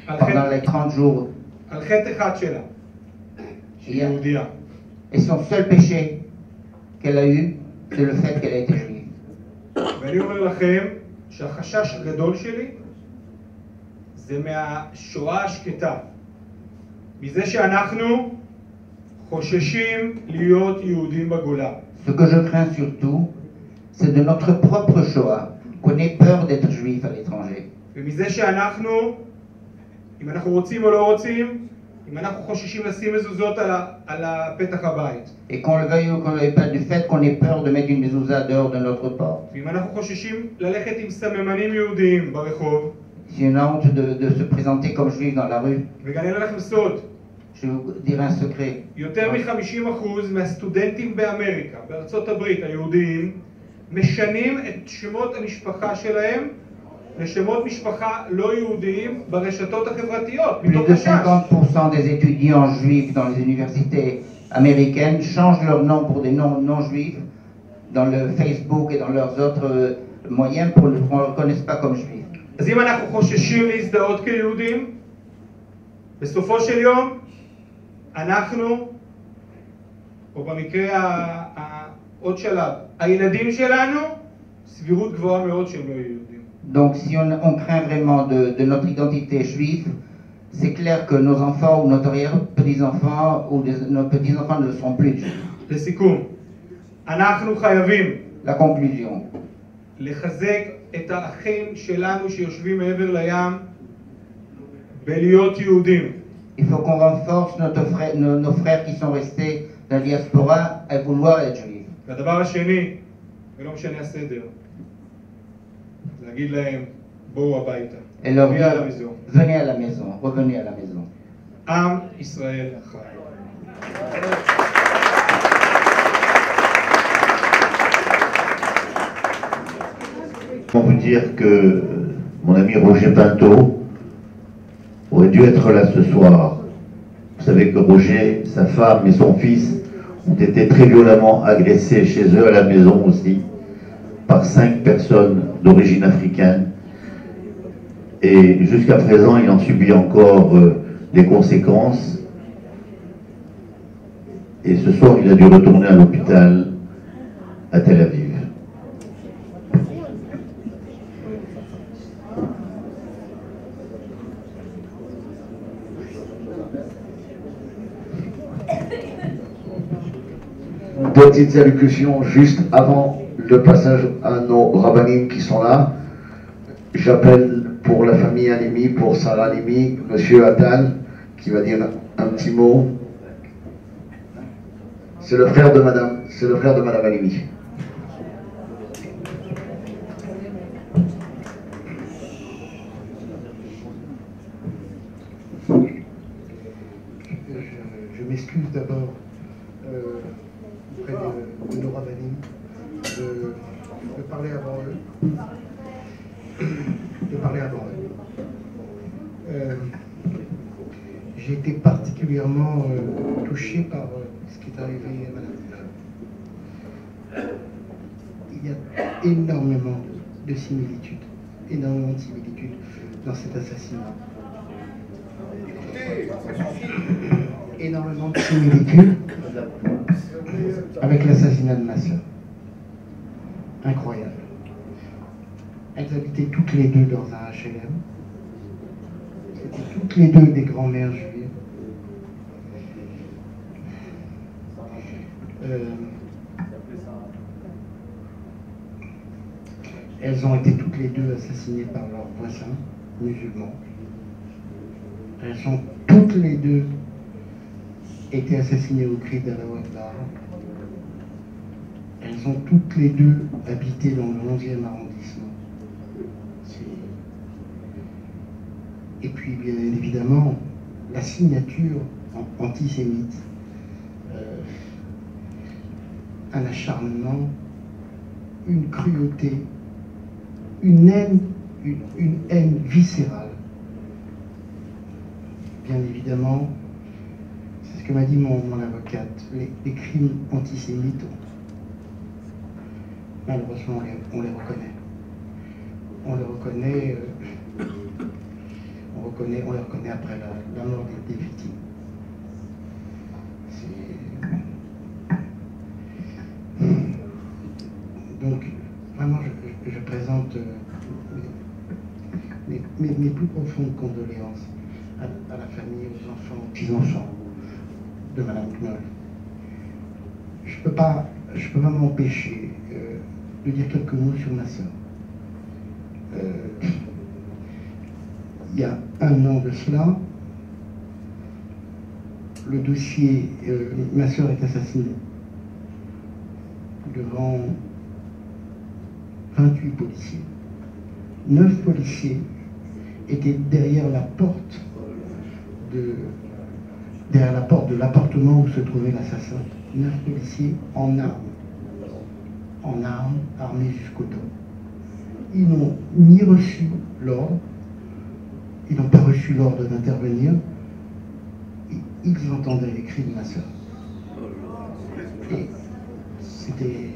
pendant les 30 jours. Et son seul péché qu'elle a eu, c'est le fait qu'elle a été juive. Ce que je crains surtout, c'est de notre propre Shoah, qu'on ait peur d'être juif à l'étranger. Et qu'on le veuille ou qu'on ne le veuille pas, du fait qu'on ait peur de mettre une mezouza dehors de notre porte. C'est une honte de se présenter comme juif dans la rue. Je vous dirai un secret. Plus de 50% des étudiants juifs dans les universités américaines changent leur nom pour des noms non-juifs dans le Facebook et dans leurs autres moyens pour qu'on ne les reconnaisse pas comme juifs. Donc si on craint vraiment de notre identité juive, c'est clair que nos enfants ou notre arrière-petits-enfants ou nos petits-enfants ne seront plus juifs. La conclusion. Il faut qu'on renforce nos frères qui sont restés dans la diaspora à vouloir être juifs. Et leur dire, venez à la maison, revenez à la maison. Am Israël. Pour vous dire que mon ami Roger Pinto aurait dû être là ce soir. Vous savez que Roger, sa femme et son fils ont été très violemment agressés chez eux à la maison aussi. par 5 personnes d'origine africaine. Et jusqu'à présent, il en subit encore les conséquences. Et ce soir, il a dû retourner à l'hôpital à Tel Aviv. Petites allocutions juste avant le passage à nos rabbinim qui sont là. J'appelle pour la famille Halimi, pour Sarah Halimi, Monsieur Attal, qui va dire un petit mot. C'est le frère de Madame, Halimi. Je m'excuse d'abord auprès de Nora Banim de parler avant eux. J'ai été particulièrement touché par ce qui est arrivé à Madame. Il y a énormément de similitudes, dans cet assassinat. Énormément de similitudes avec l'assassinat de ma soeur. Incroyable. Elles habitaient toutes les deux dans un HLM. C'était toutes les deux des grands-mères juives. Elles ont été toutes les deux assassinées par leurs voisins musulmans. Elles ont toutes les deux été assassinées au cri d'Allahu Akbar. Elles ont toutes les deux habité dans le 11e arrondissement. Et puis, bien évidemment, la signature antisémite, un acharnement, une cruauté, une haine viscérale. Bien évidemment, c'est ce que m'a dit mon avocate, les crimes antisémites, malheureusement, on les reconnaît. On les reconnaît après la mort des victimes. Donc, vraiment, je présente mes plus profondes condoléances à la famille, aux enfants, aux petits-enfants de Madame Knoll. Je peux pas m'empêcher de dire quelques mots sur ma sœur. Il y a un an de cela, le dossier, ma sœur est assassinée devant 28 policiers. 9 policiers étaient derrière la porte de l'appartement où se trouvait l'assassin. 9 policiers en armes, armés jusqu'au dos. Ils n'ont ni reçu l'ordre. Ils n'ont pas reçu l'ordre d'intervenir. Ils entendaient les cris de ma soeur. Et c'était...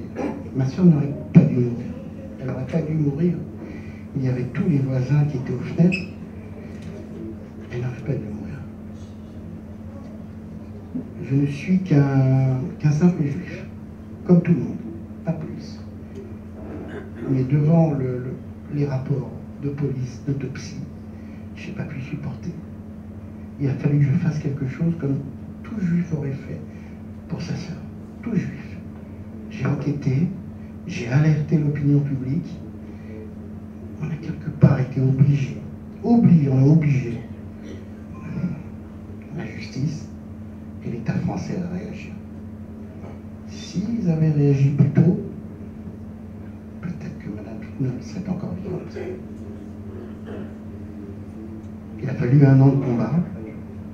Ma soeur n'aurait pas dû mourir. Elle n'aurait pas dû mourir. Il y avait tous les voisins qui étaient aux fenêtres. Elle n'aurait pas dû mourir. Je ne suis qu'un simple juif, comme tout le monde, pas plus. Mais devant les rapports de police, d'autopsie, je n'ai pas pu supporter. Il a fallu que je fasse quelque chose comme tout juif aurait fait pour sa sœur. Tout juif. J'ai enquêté, j'ai alerté l'opinion publique. On a quelque part été obligé. On est obligé. La justice et l'État français à réagir. S'ils avaient réagi plus tôt, peut-être que Madame Knoll serait encore vivante. Il a fallu un an de combat,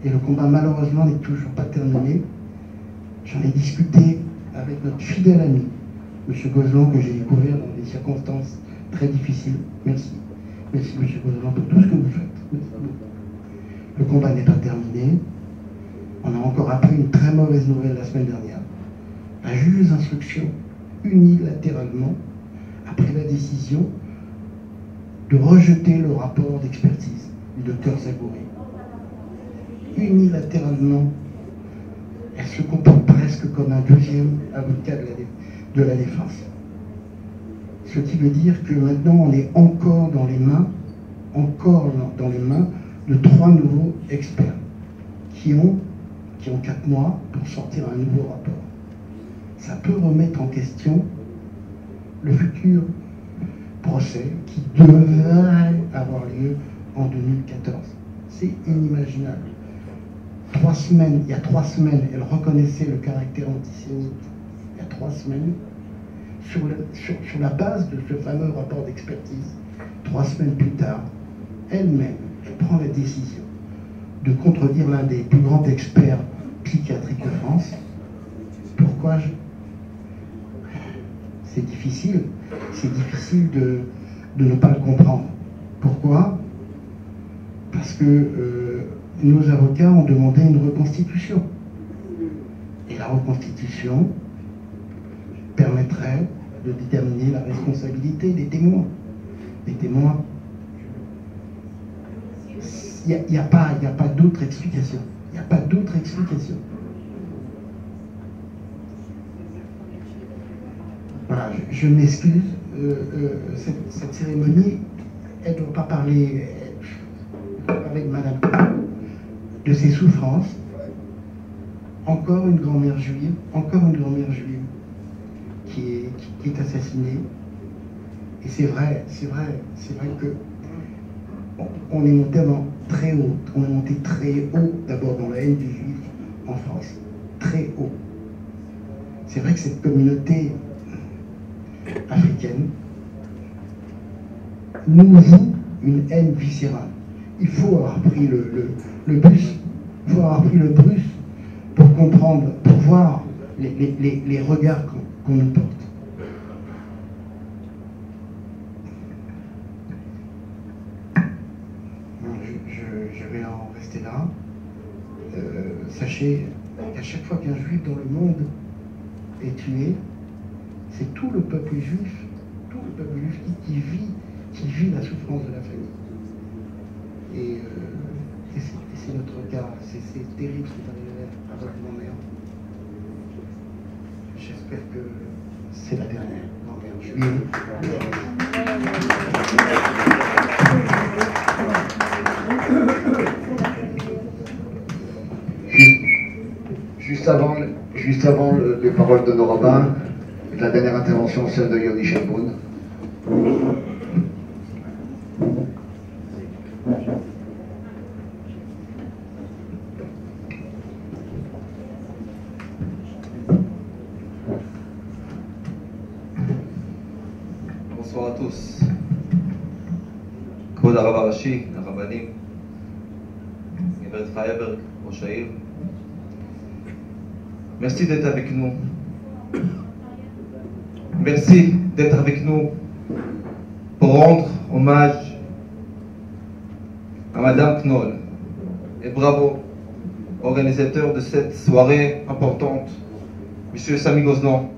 et le combat malheureusement n'est toujours pas terminé. J'en ai discuté avec notre fidèle ami, M. Ghozlan, que j'ai découvert dans des circonstances très difficiles. Merci. Merci M. Ghozlan pour tout ce que vous faites. Le combat n'est pas terminé. On a encore appris une très mauvaise nouvelle la semaine dernière. La juge d'instruction, unilatéralement, a après la décision de rejeter le rapport d'expertise du docteur Zagouri. Unilatéralement, elle se comporte presque comme un deuxième avocat de la défense. Ce qui veut dire que maintenant on est encore dans les mains de trois nouveaux experts qui ont 4 mois pour sortir un nouveau rapport. Ça peut remettre en question le futur procès qui devrait avoir lieu en 2014. C'est inimaginable. 3 semaines, il y a 3 semaines, elle reconnaissait le caractère antisémite. Il y a 3 semaines, sur la base de ce fameux rapport d'expertise, 3 semaines plus tard, elle-même, elle prend la décision de contredire l'un des plus grands experts psychiatriques de France. Pourquoi je... C'est difficile de ne pas le comprendre. Pourquoi? Parce que nos avocats ont demandé une reconstitution. Et la reconstitution permettrait de déterminer la responsabilité des témoins. Il n'y a pas d'autre explication. Voilà, je m'excuse. Cette cérémonie, elle ne doit pas parler avec Madame de ses souffrances. Encore une grand-mère juive, qui est assassinée. Et c'est vrai que on est monté très haut. On est monté très haut d'abord dans la haine du juif en France. Très haut. C'est vrai que cette communauté africaine nous joue une haine viscérale. Il faut avoir pris le bus pour comprendre, pour voir les regards qu'on nous porte. Je vais en rester là. Sachez qu'à chaque fois qu'un juif dans le monde est tué, c'est tout le peuple juif qui vit la souffrance de la famille. Et c'est notre cas, c'est terrible ce qui est arrivé à votre grand-mère. J'espère que c'est la dernière grand-mère juive. Juste avant les paroles de nos rabbins, la dernière intervention, celle de Yoni Chetboun. Bonsoir à tous. Kvod Harav Harashi, Rabanim, Gilbert Freyberg, Rosh Ha'ir. Merci d'être avec nous. Merci d'être avec nous pour rendre hommage à Madame Knoll. Et bravo, organisateur de cette soirée importante, Monsieur Sammy Ghozlan,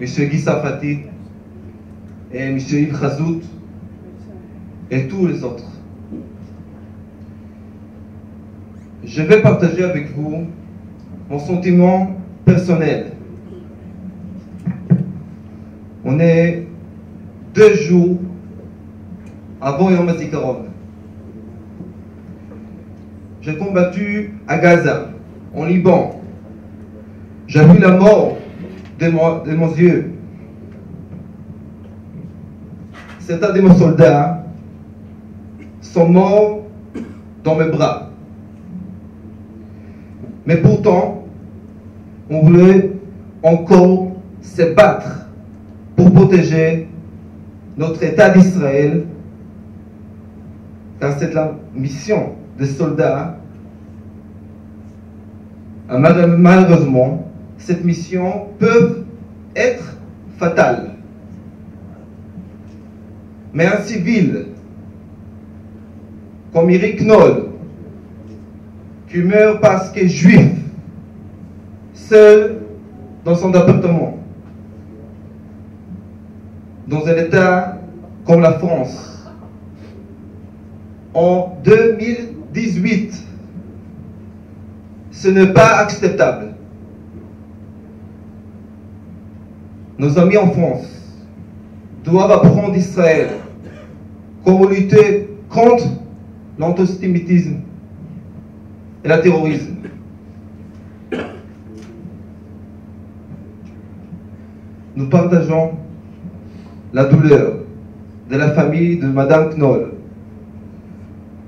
Monsieur Guy Safatid et Monsieur Yves Hazout et tous les autres. Je vais partager avec vous mon sentiment personnel. On est 2 jours avant Yom HaZikaron. J'ai combattu à Gaza, en Liban. J'ai vu la mort de mon yeux. Certains de mes soldats sont morts dans mes bras. Mais pourtant, on voulait encore se battre pour protéger notre État d'Israël, car c'est la mission des soldats. Malheureusement, cette mission peut être fatale. Mais un civil comme Eric Knoll, qui meurt parce qu'il est juif, seul dans son appartement, dans un État comme la France. En 2018, ce n'est pas acceptable. Nos amis en France doivent apprendre Israël comment lutter contre l'antisémitisme et le terrorisme. Nous partageons la douleur de la famille de Madame Knoll,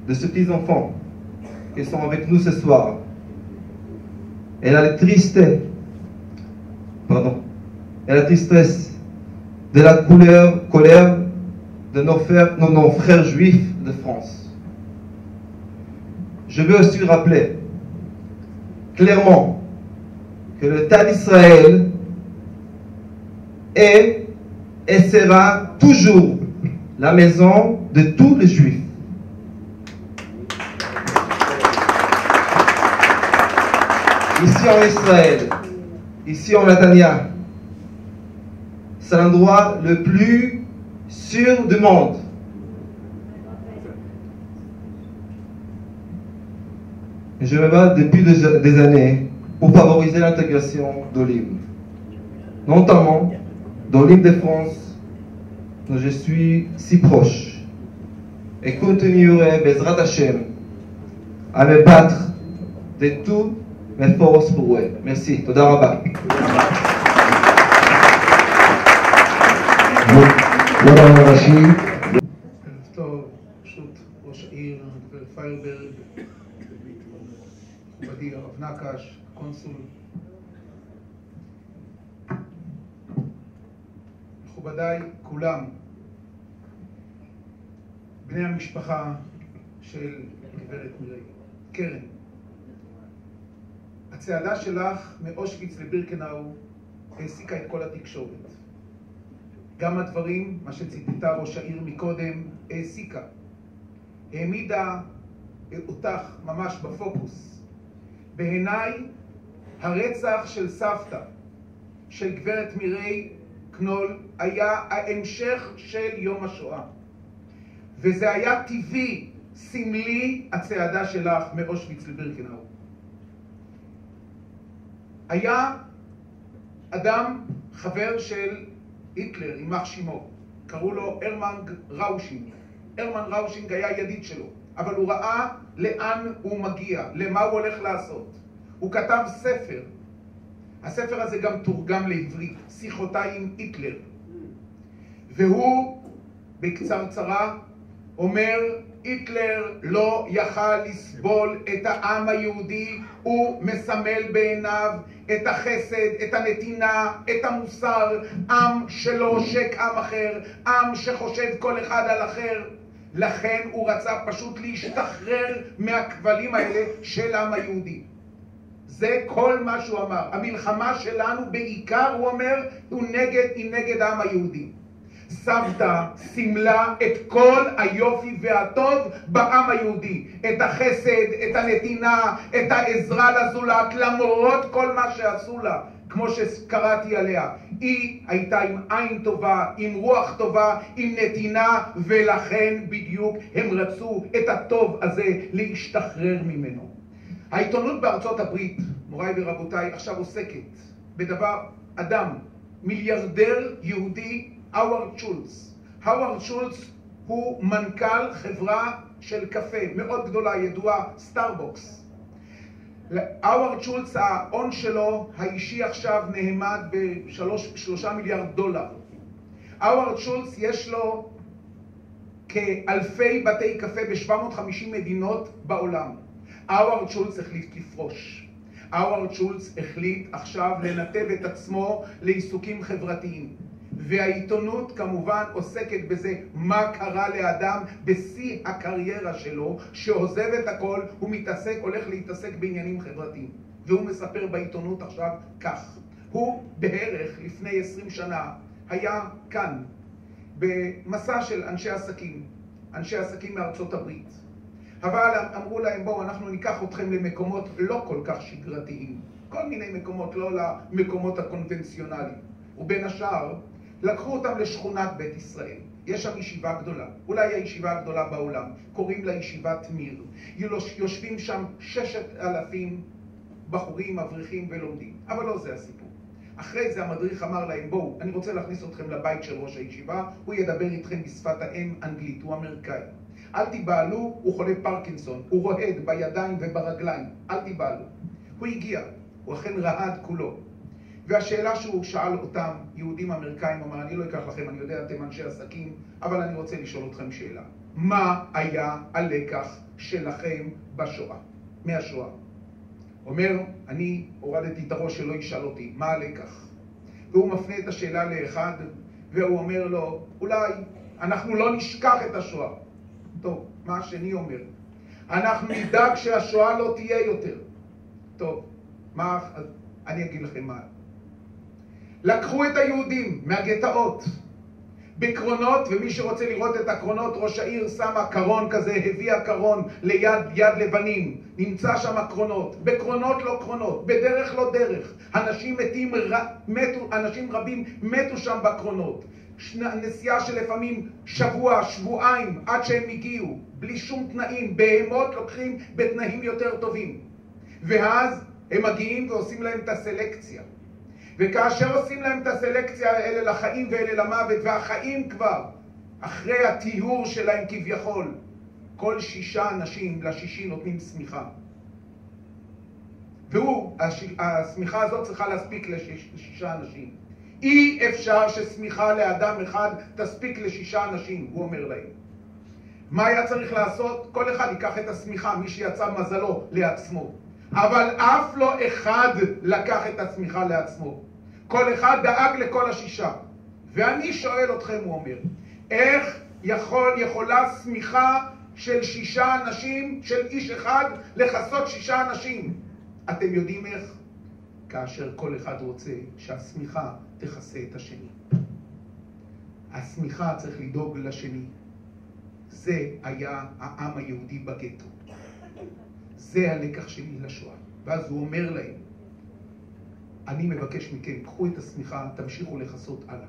de ses petits-enfants qui sont avec nous ce soir, et la tristesse de la colère de nos frères juifs de France. Je veux aussi rappeler clairement que l'État d'Israël est et sera toujours la maison de tous les juifs. Ici en Israël, ici en Netanya, c'est l'endroit le plus sûr du monde. Je me bats depuis des années pour favoriser l'intégration d'Olim, notamment d'Olim de France, dont je suis si proche, et continuerai, Bezrat Hashem, à me battre de toutes mes forces pour eux. Merci. Toda Rabba. יורם הראשי. ערב טוב, ברשות ראש העיר, גברת פיירברג, מכובדי הרב נקש, הקונסול, מכובדיי כולם, בני המשפחה של גברת מירי, קרן. הצעדה שלך מאושוויץ לבירקנאו העסיקה את כל התקשורת. גם הדברים, מה שציטטה ראש העיר מקודם, העסיקה. העמידה אותך ממש בפוקוס. בעיניי, הרצח של סבתא, של גברת מירי קנול, היה ההמשך של יום השואה. וזה היה טבעי, סמלי, הצעדה שלך מאושוויץ לבירקנאו. היה אדם, חבר של היטלר, יימח שמו, קראו לו הרמן ראושינג. הרמן ראושינג היה ידיד שלו, אבל הוא ראה לאן הוא מגיע, למה הוא הולך לעשות. הוא כתב ספר. הספר הזה גם תורגם לעברית, שיחותיי עם היטלר. והוא, בקצרצרה, אומר, היטלר לא יכל לסבול את העם היהודי, הוא מסמל בעיניו את החסד, את הנתינה, את המוסר, עם שלא עושק עם אחר, עם שחושב כל אחד על אחר. לכן הוא רצה פשוט להשתחרר מהכבלים האלה של העם היהודי. זה כל מה שהוא אמר. המלחמה שלנו בעיקר, הוא אומר, היא נגד העם היהודי. סבתא סמלה את כל היופי והטוב בעם היהודי, את החסד, את הנתינה, את העזרה לזולת, למרות כל מה שעשו לה, כמו שקראתי עליה. היא הייתה עם עין טובה, עם רוח טובה, עם נתינה, ולכן בדיוק הם רצו את הטוב הזה להשתחרר ממנו. העיתונות בארצות הברית, מוריי ורבותיי, עכשיו עוסקת בדבר, אדם, מיליארדר יהודי, האוורד שולץ. האוורד שולץ הוא מנכ"ל חברה של קפה מאוד גדולה, ידועה, סטארבוקס. האוורד שולץ, ההון שלו האישי עכשיו נאמד ב$3 מיליארד. האוורד שולץ יש לו כאלפי בתי קפה ב750 מדינות בעולם. האוורד שולץ החליט לפרוש. האוורד שולץ החליט עכשיו לנתב את עצמו לעיסוקים חברתיים. והעיתונות כמובן עוסקת בזה, מה קרה לאדם בשיא הקריירה שלו, שעוזב את הכל, הוא הולך להתעסק בעניינים חברתיים. והוא מספר בעיתונות עכשיו כך. הוא בערך לפני 20 שנה היה כאן, במסע של אנשי עסקים מארצות הברית. אבל אמרו להם, בואו, אנחנו ניקח אתכם למקומות לא כל כך שגרתיים. כל מיני מקומות, לא למקומות הקונבנציונליים. ובין השאר, לקחו אותם לשכונת בית ישראל. יש שם ישיבה גדולה, אולי הישיבה הגדולה בעולם, קוראים לה ישיבת מיר. יושבים שם 6,000 בחורים, אברכים ולומדים. אבל לא זה הסיפור. אחרי זה המדריך אמר להם, בואו, אני רוצה להכניס אתכם לבית של ראש הישיבה, הוא ידבר איתכם בשפת האם אנגלית, הוא אמריקאי. אל תיבהלו, הוא חולה פרקינסון, הוא רועד בידיים וברגליים, אל תיבהלו. הוא הגיע, הוא אכן רעד כולו. והשאלה שהוא שאל אותם, יהודים אמריקאים, אמר, אני לא אקח לכם, אני יודע, אתם אנשי עסקים, אבל אני רוצה לשאול אתכם שאלה. מה היה הלקח שלכם בשואה? מהשואה? אומר, אני הורדתי את הראש שלא ישאל אותי, מה הלקח? והוא מפנה את השאלה לאחד, והוא אומר לו, אולי אנחנו לא נשכח את השואה. טוב, מה השני אומר? אנחנו נדאג שהשואה לא תהיה יותר. טוב, מה, אני אגיד לכם מה. לקחו את היהודים מהגטאות בקרונות, ומי שרוצה לראות את הקרונות, ראש העיר שמה קרון כזה, הביאה קרון ליד יד לבנים, נמצא שם קרונות, בקרונות לא קרונות, בדרך לא דרך, אנשים רבים מתו שם בקרונות, נסיעה שלפעמים שבוע, שבועיים עד שהם הגיעו, בלי שום תנאים, בהמות לוקחים בתנאים יותר טובים, ואז הם מגיעים ועושים להם את הסלקציה. וכאשר עושים להם את הסלקציה, אלה לחיים ואלה למוות, והחיים כבר, אחרי התיאור שלהם כביכול, כל 6 אנשים לשישי נותנים סמיכה. הסמיכה הזאת צריכה להספיק ל6 אנשים. אי אפשר שסמיכה לאדם אחד תספיק ל6 אנשים, הוא אומר להם. מה היה צריך לעשות? כל אחד ייקח את הסמיכה, מי שיצא מזלו לעצמו. אבל אף לא אחד לקח את הסמיכה לעצמו. כל אחד דאג לכל 6. ואני שואל אתכם, הוא אומר, איך יכולה סמיכה של 6 אנשים, של איש אחד, לחסות 6 אנשים? אתם יודעים איך? כאשר כל אחד רוצה שהסמיכה תחסה את השני. הסמיכה צריך לדאוג לשני. זה היה העם היהודי בגטו. זה הלקח שלי לשואה. ואז הוא אומר להם, אני מבקש מכם, קחו את הסמיכה, תמשיכו לחסות הלאה.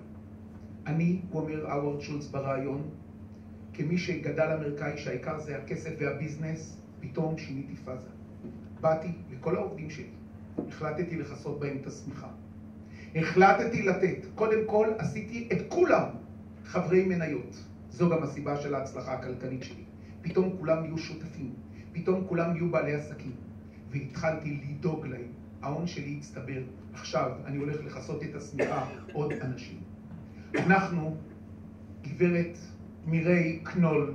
אני, הוא אומר אאוורד שולץ ברעיון, כמי שגדל אמריקאי שהעיקר זה הכסף והביזנס, פתאום שיניתי פאזה. באתי לכל העובדים שלי, החלטתי לחסות בהם את הסמיכה. החלטתי לתת, קודם כל עשיתי את כולם חברי מניות. זו גם הסיבה של ההצלחה הכלכלית שלי. פתאום כולם יהיו שותפים. פתאום כולם יהיו בעלי עסקים, והתחלתי לדאוג להם. ההון שלי הצטבר, עכשיו אני הולך לחסות את הסמיכה עוד אנשים. אנחנו, גברת מירי קנול,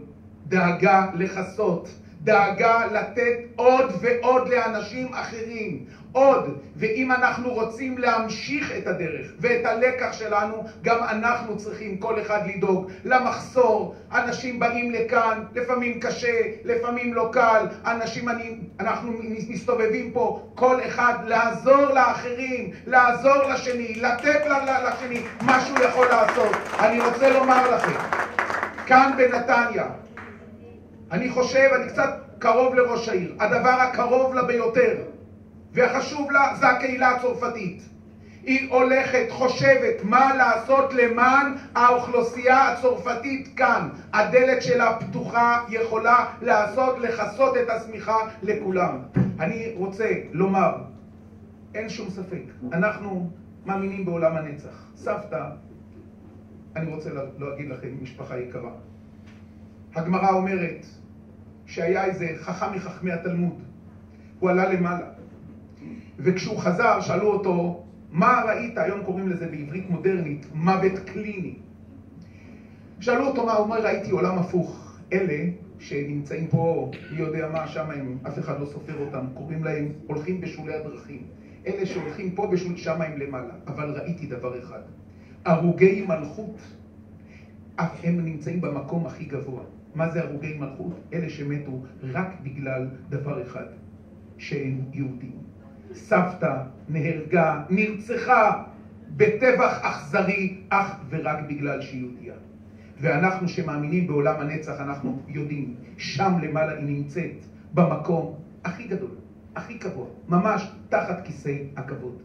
דאגה לחסות, דאגה לתת עוד ועוד לאנשים אחרים, עוד. ואם אנחנו רוצים להמשיך את הדרך ואת הלקח שלנו, גם אנחנו צריכים כל אחד לדאוג למחסור. אנשים באים לכאן, לפעמים קשה, לפעמים לא קל. אנחנו מסתובבים פה, כל אחד לעזור לאחרים, לעזור לשני, לתת לשני מה שהוא יכול לעשות. אני רוצה לומר לכם, כאן בנתניה, אני חושב, אני קצת קרוב לראש העיר, הדבר הקרוב לה ביותר והחשוב לה זה הקהילה הצרפתית. היא הולכת, חושבת מה לעשות למען האוכלוסייה הצרפתית כאן. הדלת שלה פתוחה, יכולה לעשות, לחסות את הסמיכה לכולם. אני רוצה לומר, אין שום ספק, אנחנו מאמינים בעולם הנצח. סבתא, אני רוצה להגיד לכם, משפחה יקרה. הגמרא אומרת שהיה איזה חכם מחכמי התלמוד, הוא עלה למעלה, וכשהוא חזר שאלו אותו, מה ראית? היום קוראים לזה בעברית מודרנית מוות קליני. שאלו אותו מה, הוא אומר, ראיתי עולם הפוך. אלה שנמצאים פה, מי יודע מה, שם הם, אף אחד לא סופר אותם, קוראים להם הולכים בשולי הדרכים. אלה שהולכים פה בשול, שם הם למעלה. אבל ראיתי דבר אחד, הרוגי מלכות, אף הם נמצאים במקום הכי גבוה. מה זה הרוגי מלכות? אלה שמתו רק בגלל דבר אחד, שהם יהודים. סבתא נהרגה, נרצחה בטבח אכזרי, אך ורק בגלל שהיא יהודייה. ואנחנו שמאמינים בעולם הנצח, אנחנו יודעים, שם למעלה היא נמצאת, במקום הכי גדול, הכי קבוע, ממש תחת כיסא הכבוד.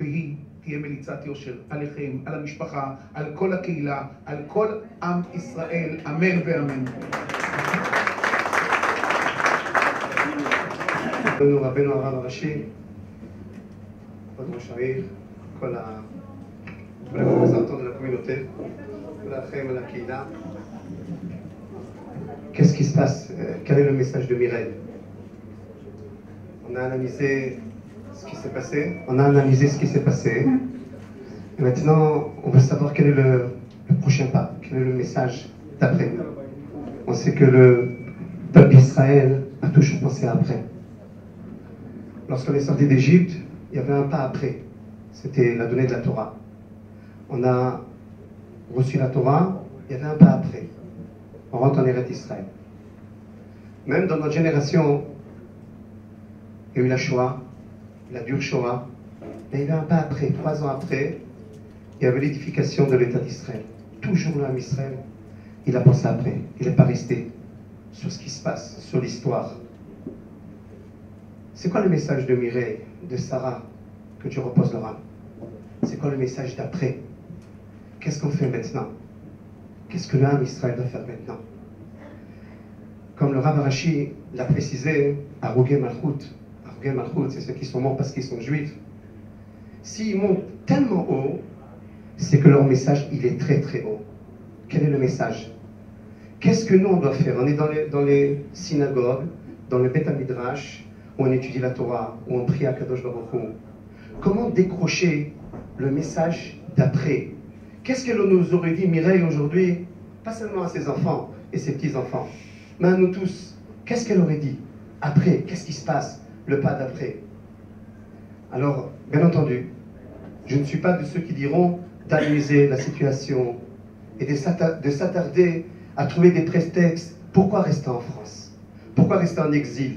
והיא תהיה מליצת יושר עליכם, על המשפחה, על כל הקהילה, על כל עם ישראל, אמן ואמן. רבנו הרב הראשי, עוד ראש העיר, כל הפרסרטון על הקומינוטר, ולכם על הקהילה. Qu'est-ce qui se passe? Quel est le message de Mireille? On a analysé ce qui s'est passé. Et maintenant, on veut savoir quel est le prochain pas, quel est le message d'après. On sait que le peuple d'Israël a toujours pensé à après. Lorsqu'on est sorti d'Égypte, il y avait un pas après. C'était la donnée de la Torah. On a reçu la Torah, il y avait un pas après. On rentre en Eretz Israël. Même dans notre génération, il y a eu la Shoah, la dure Shoah, mais il y a un pas après, 3 ans après, il y avait l'édification de l'État d'Israël. Toujours l'homme Israël, il a pensé après, il n'est pas resté sur ce qui se passe, sur l'histoire. C'est quoi le message de Mireille, de Sarah, que tu reposes leur âme? C'est quoi le message d'après? Qu'est-ce qu'on fait maintenant? Qu'est-ce que l'âme Israël doit faire maintenant? Comme le Rav Rashi l'a précisé, Arugé Malchut, c'est ceux qui sont morts parce qu'ils sont juifs. S'ils montent tellement haut, c'est que leur message, il est très très haut. Quel est le message? Qu'est-ce que nous on doit faire? On est dans les synagogues, dans le Beth Midrash, où on étudie la Torah, où on prie à Kadosh Baruch Hu. Comment décrocher le message d'après? Qu'est-ce qu'elle nous aurait dit Mireille aujourd'hui? Pas seulement à ses enfants et ses petits-enfants, mais à nous tous. Qu'est-ce qu'elle aurait dit? Après, qu'est-ce qui se passe? Le pas d'après. Alors, bien entendu, je ne suis pas de ceux qui diront d'analyser la situation et de s'attarder à trouver des prétextes. Pourquoi rester en France? Pourquoi rester en exil?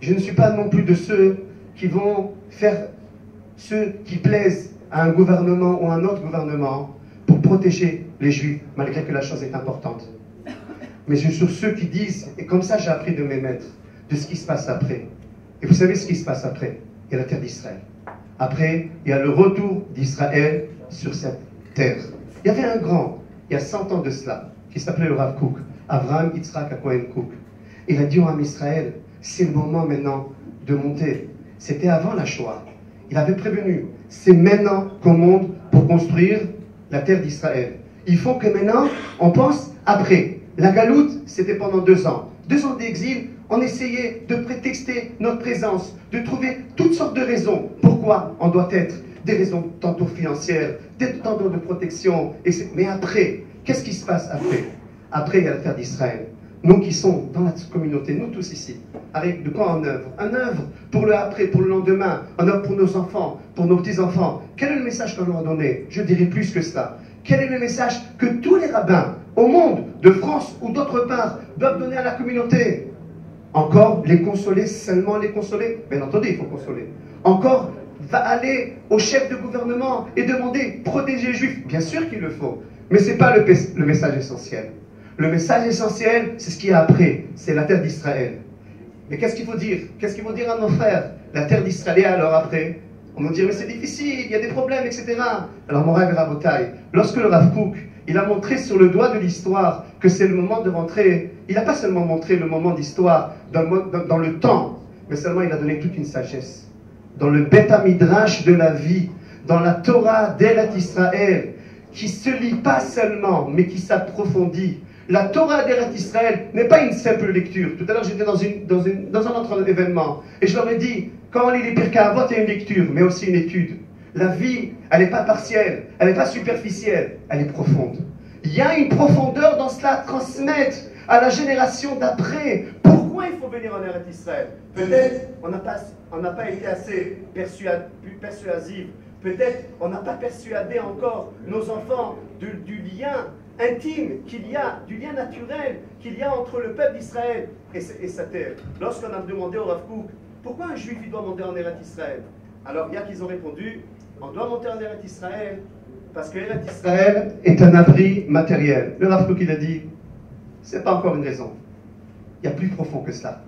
Je ne suis pas non plus de ceux qui vont faire ceux qui plaisent à un gouvernement ou à un autre gouvernement pour protéger les Juifs, malgré que la chose est importante. Mais je suis ceux qui disent, et comme ça j'ai appris de mes maîtres, de ce qui se passe après. Et vous savez ce qui se passe après? Il y a la terre d'Israël. Après, il y a le retour d'Israël sur cette terre. Il y avait un grand, il y a 100 ans de cela, qui s'appelait le Rav Kook, Avram Yitzhak Akoem Kook. Il a dit au Ham Israël, c'est le moment maintenant de monter. C'était avant la Shoah. Il avait prévenu, c'est maintenant qu'on monte pour construire la terre d'Israël. Il faut que maintenant, on pense après. La galoute, c'était pendant 2 ans. 2 ans d'exil, on essayait de prétexter notre présence, de trouver toutes sortes de raisons. Pourquoi on doit être? Des raisons tantôt financières, tantôt de protection. Mais après, qu'est-ce qui se passe après? Après, il y a la terre d'Israël. Nous qui sommes dans la communauté, nous tous ici, avec de quoi en œuvre? En œuvre pour le après, pour le lendemain, en œuvre pour nos enfants, pour nos petits-enfants. Quel est le message qu'on leur a donné? Je dirais plus que ça. Quel est le message que tous les rabbins au monde, de France ou d'autre part, doivent donner à la communauté? Encore les consoler, seulement les consoler? Bien entendu, il faut consoler. Encore, va aller au chef de gouvernement et demander, protéger les Juifs? Bien sûr qu'il le faut, mais ce n'est pas le message essentiel. Le message essentiel, c'est ce qu'il y a après, c'est la terre d'Israël. Mais qu'est-ce qu'il faut dire? Qu'est-ce qu'il faut dire à nos frères? La terre d'Israël, alors après? On nous dit, mais c'est difficile, il y a des problèmes, etc. Alors mon rêve Rabotai, lorsque le Rav Kook, il a montré sur le doigt de l'histoire que c'est le moment de rentrer. Il n'a pas seulement montré le moment d'histoire dans le temps, mais seulement il a donné toute une sagesse. Dans le Beth Midrash de la vie, dans la Torah d'Eretz Israël, qui se lit pas seulement, mais qui s'approfondit. La Torah d'Eretz Israël n'est pas une simple lecture. Tout à l'heure, j'étais dans un autre événement, et je leur ai dit, quand on lit les Pirkei Avot, il y a une lecture, mais aussi une étude. La vie, elle n'est pas partielle, elle n'est pas superficielle, elle est profonde. Il y a une profondeur dans cela à transmettre à la génération d'après. Pourquoi il faut venir en Eretz Israël? Peut-être on n'a pas été assez persuasif. Peut-être on n'a pas persuadé encore nos enfants du lien intime qu'il y a, du lien naturel qu'il y a entre le peuple d'Israël et sa terre. Lorsqu'on a demandé au Rav Kook, pourquoi un juif doit monter en Eretz Israël? Alors il y a qu'ils ont répondu, on doit monter en Eretz Israël, parce que Eretz Israël est un abri matériel. Le Rav Kook, il a dit, c'est pas encore une raison. Il y a plus profond que cela.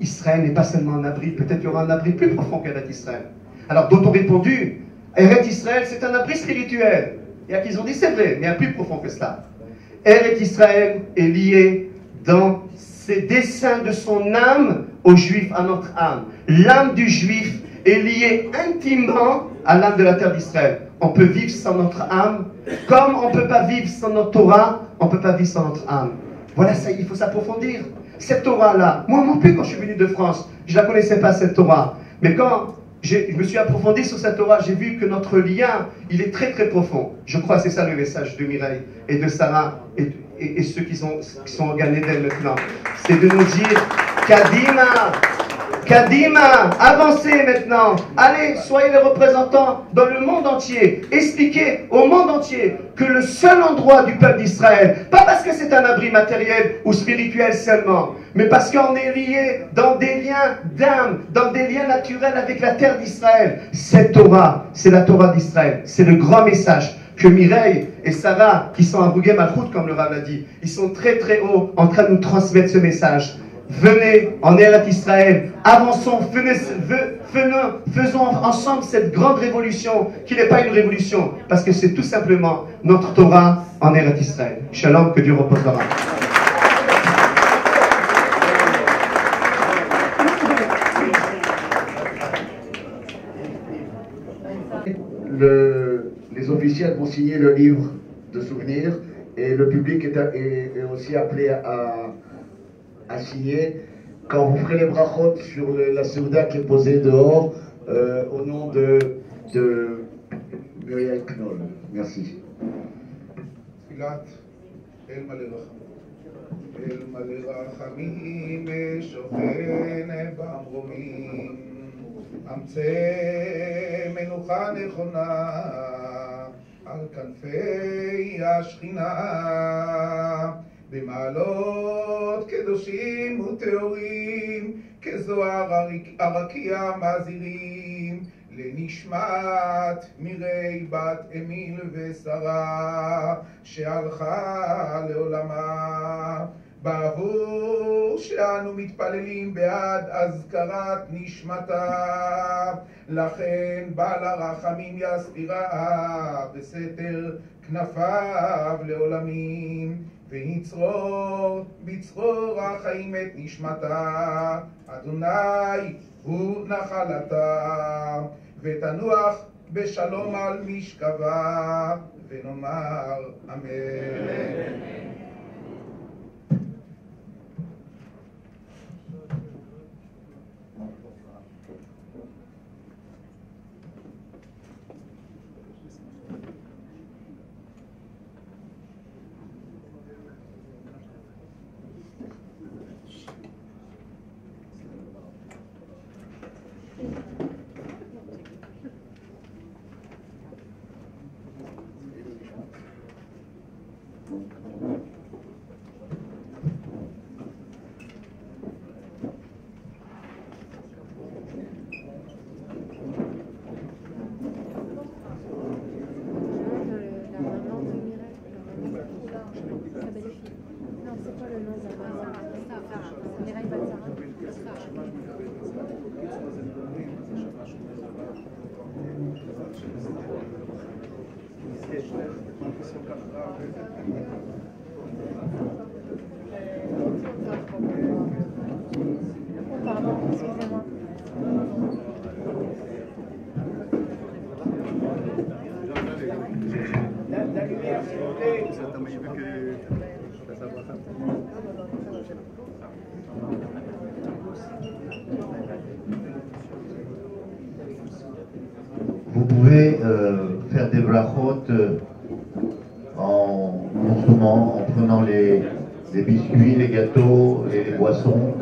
Israël n'est pas seulement un abri, peut-être il y aura un abri plus profond qu'Eretz Israël. Alors d'autres ont répondu, Eretz Israël, c'est un abri spirituel. Il y a qui ont dit c'est vrai, mais il y a plus profond que cela. Eretz Israël est lié dans ses desseins de son âme aux Juifs, à notre âme. L'âme du Juif est liée intimement à l'âme de la terre d'Israël. On peut vivre sans notre âme, comme on ne peut pas vivre sans notre Torah, on ne peut pas vivre sans notre âme. Voilà, ça, il faut s'approfondir. Cette Torah-là, moi non plus quand je suis venu de France, je ne la connaissais pas cette Torah. Mais quand je me suis approfondi sur cette Torah, j'ai vu que notre lien, il est très très profond. Je crois que c'est ça le message de Mireille et de Sarah et ceux qui sont organés d'elle maintenant. C'est de nous dire, Kadima, Kadima, avancez maintenant. Allez, soyez les représentants dans le monde entier. Expliquez au monde entier que le seul endroit du peuple d'Israël, pas parce que c'est un abri matériel ou spirituel seulement, mais parce qu'on est lié dans des liens d'âme, dans des liens naturels avec la terre d'Israël. Cette Torah, c'est la Torah d'Israël. C'est le grand message que Mireille et Sarah, qui sont à Rougé Malchout, comme le Rav l'a dit, ils sont très très haut en train de nous transmettre ce message. Venez en Eretz Israël, avançons, faisons ensemble cette grande révolution qui n'est pas une révolution, parce que c'est tout simplement notre Torah en Eretz Israël. Shalom, que Dieu repose dans l'âme. Les officiels vont signer le livre de souvenirs et le public est aussi appelé à signer. Quand vous ferez les brachot sur la Séouda qui est posée dehors, au nom de Mireille Knoll. Merci. במעלות קדושים וטהורים, כזוהר הרקיע מזהירים, לנשמת מירי בת אמיל ושרה, שהלכה לעולמה. בעבור שאנו מתפללים בעד אזכרת נשמתה, לכן בעל הרחמים יסתירה בסתר כנפיו לעולמים, ויצרור בצרור החיים את נשמתה, אדוני הוא נחלתה, ותנוח בשלום על משכבה, ונאמר אמן. Vous pouvez faire des brachot en consommant, en prenant les biscuits, les gâteaux et les boissons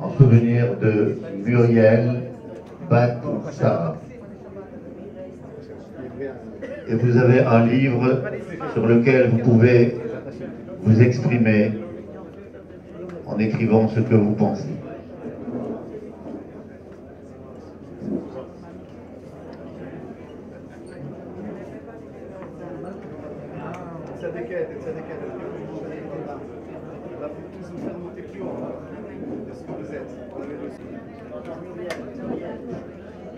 en souvenir de Muriel Bat Sarah. Et vous avez un livre sur lequel vous pouvez vous exprimer en écrivant ce que vous pensez. Parce que vous êtes.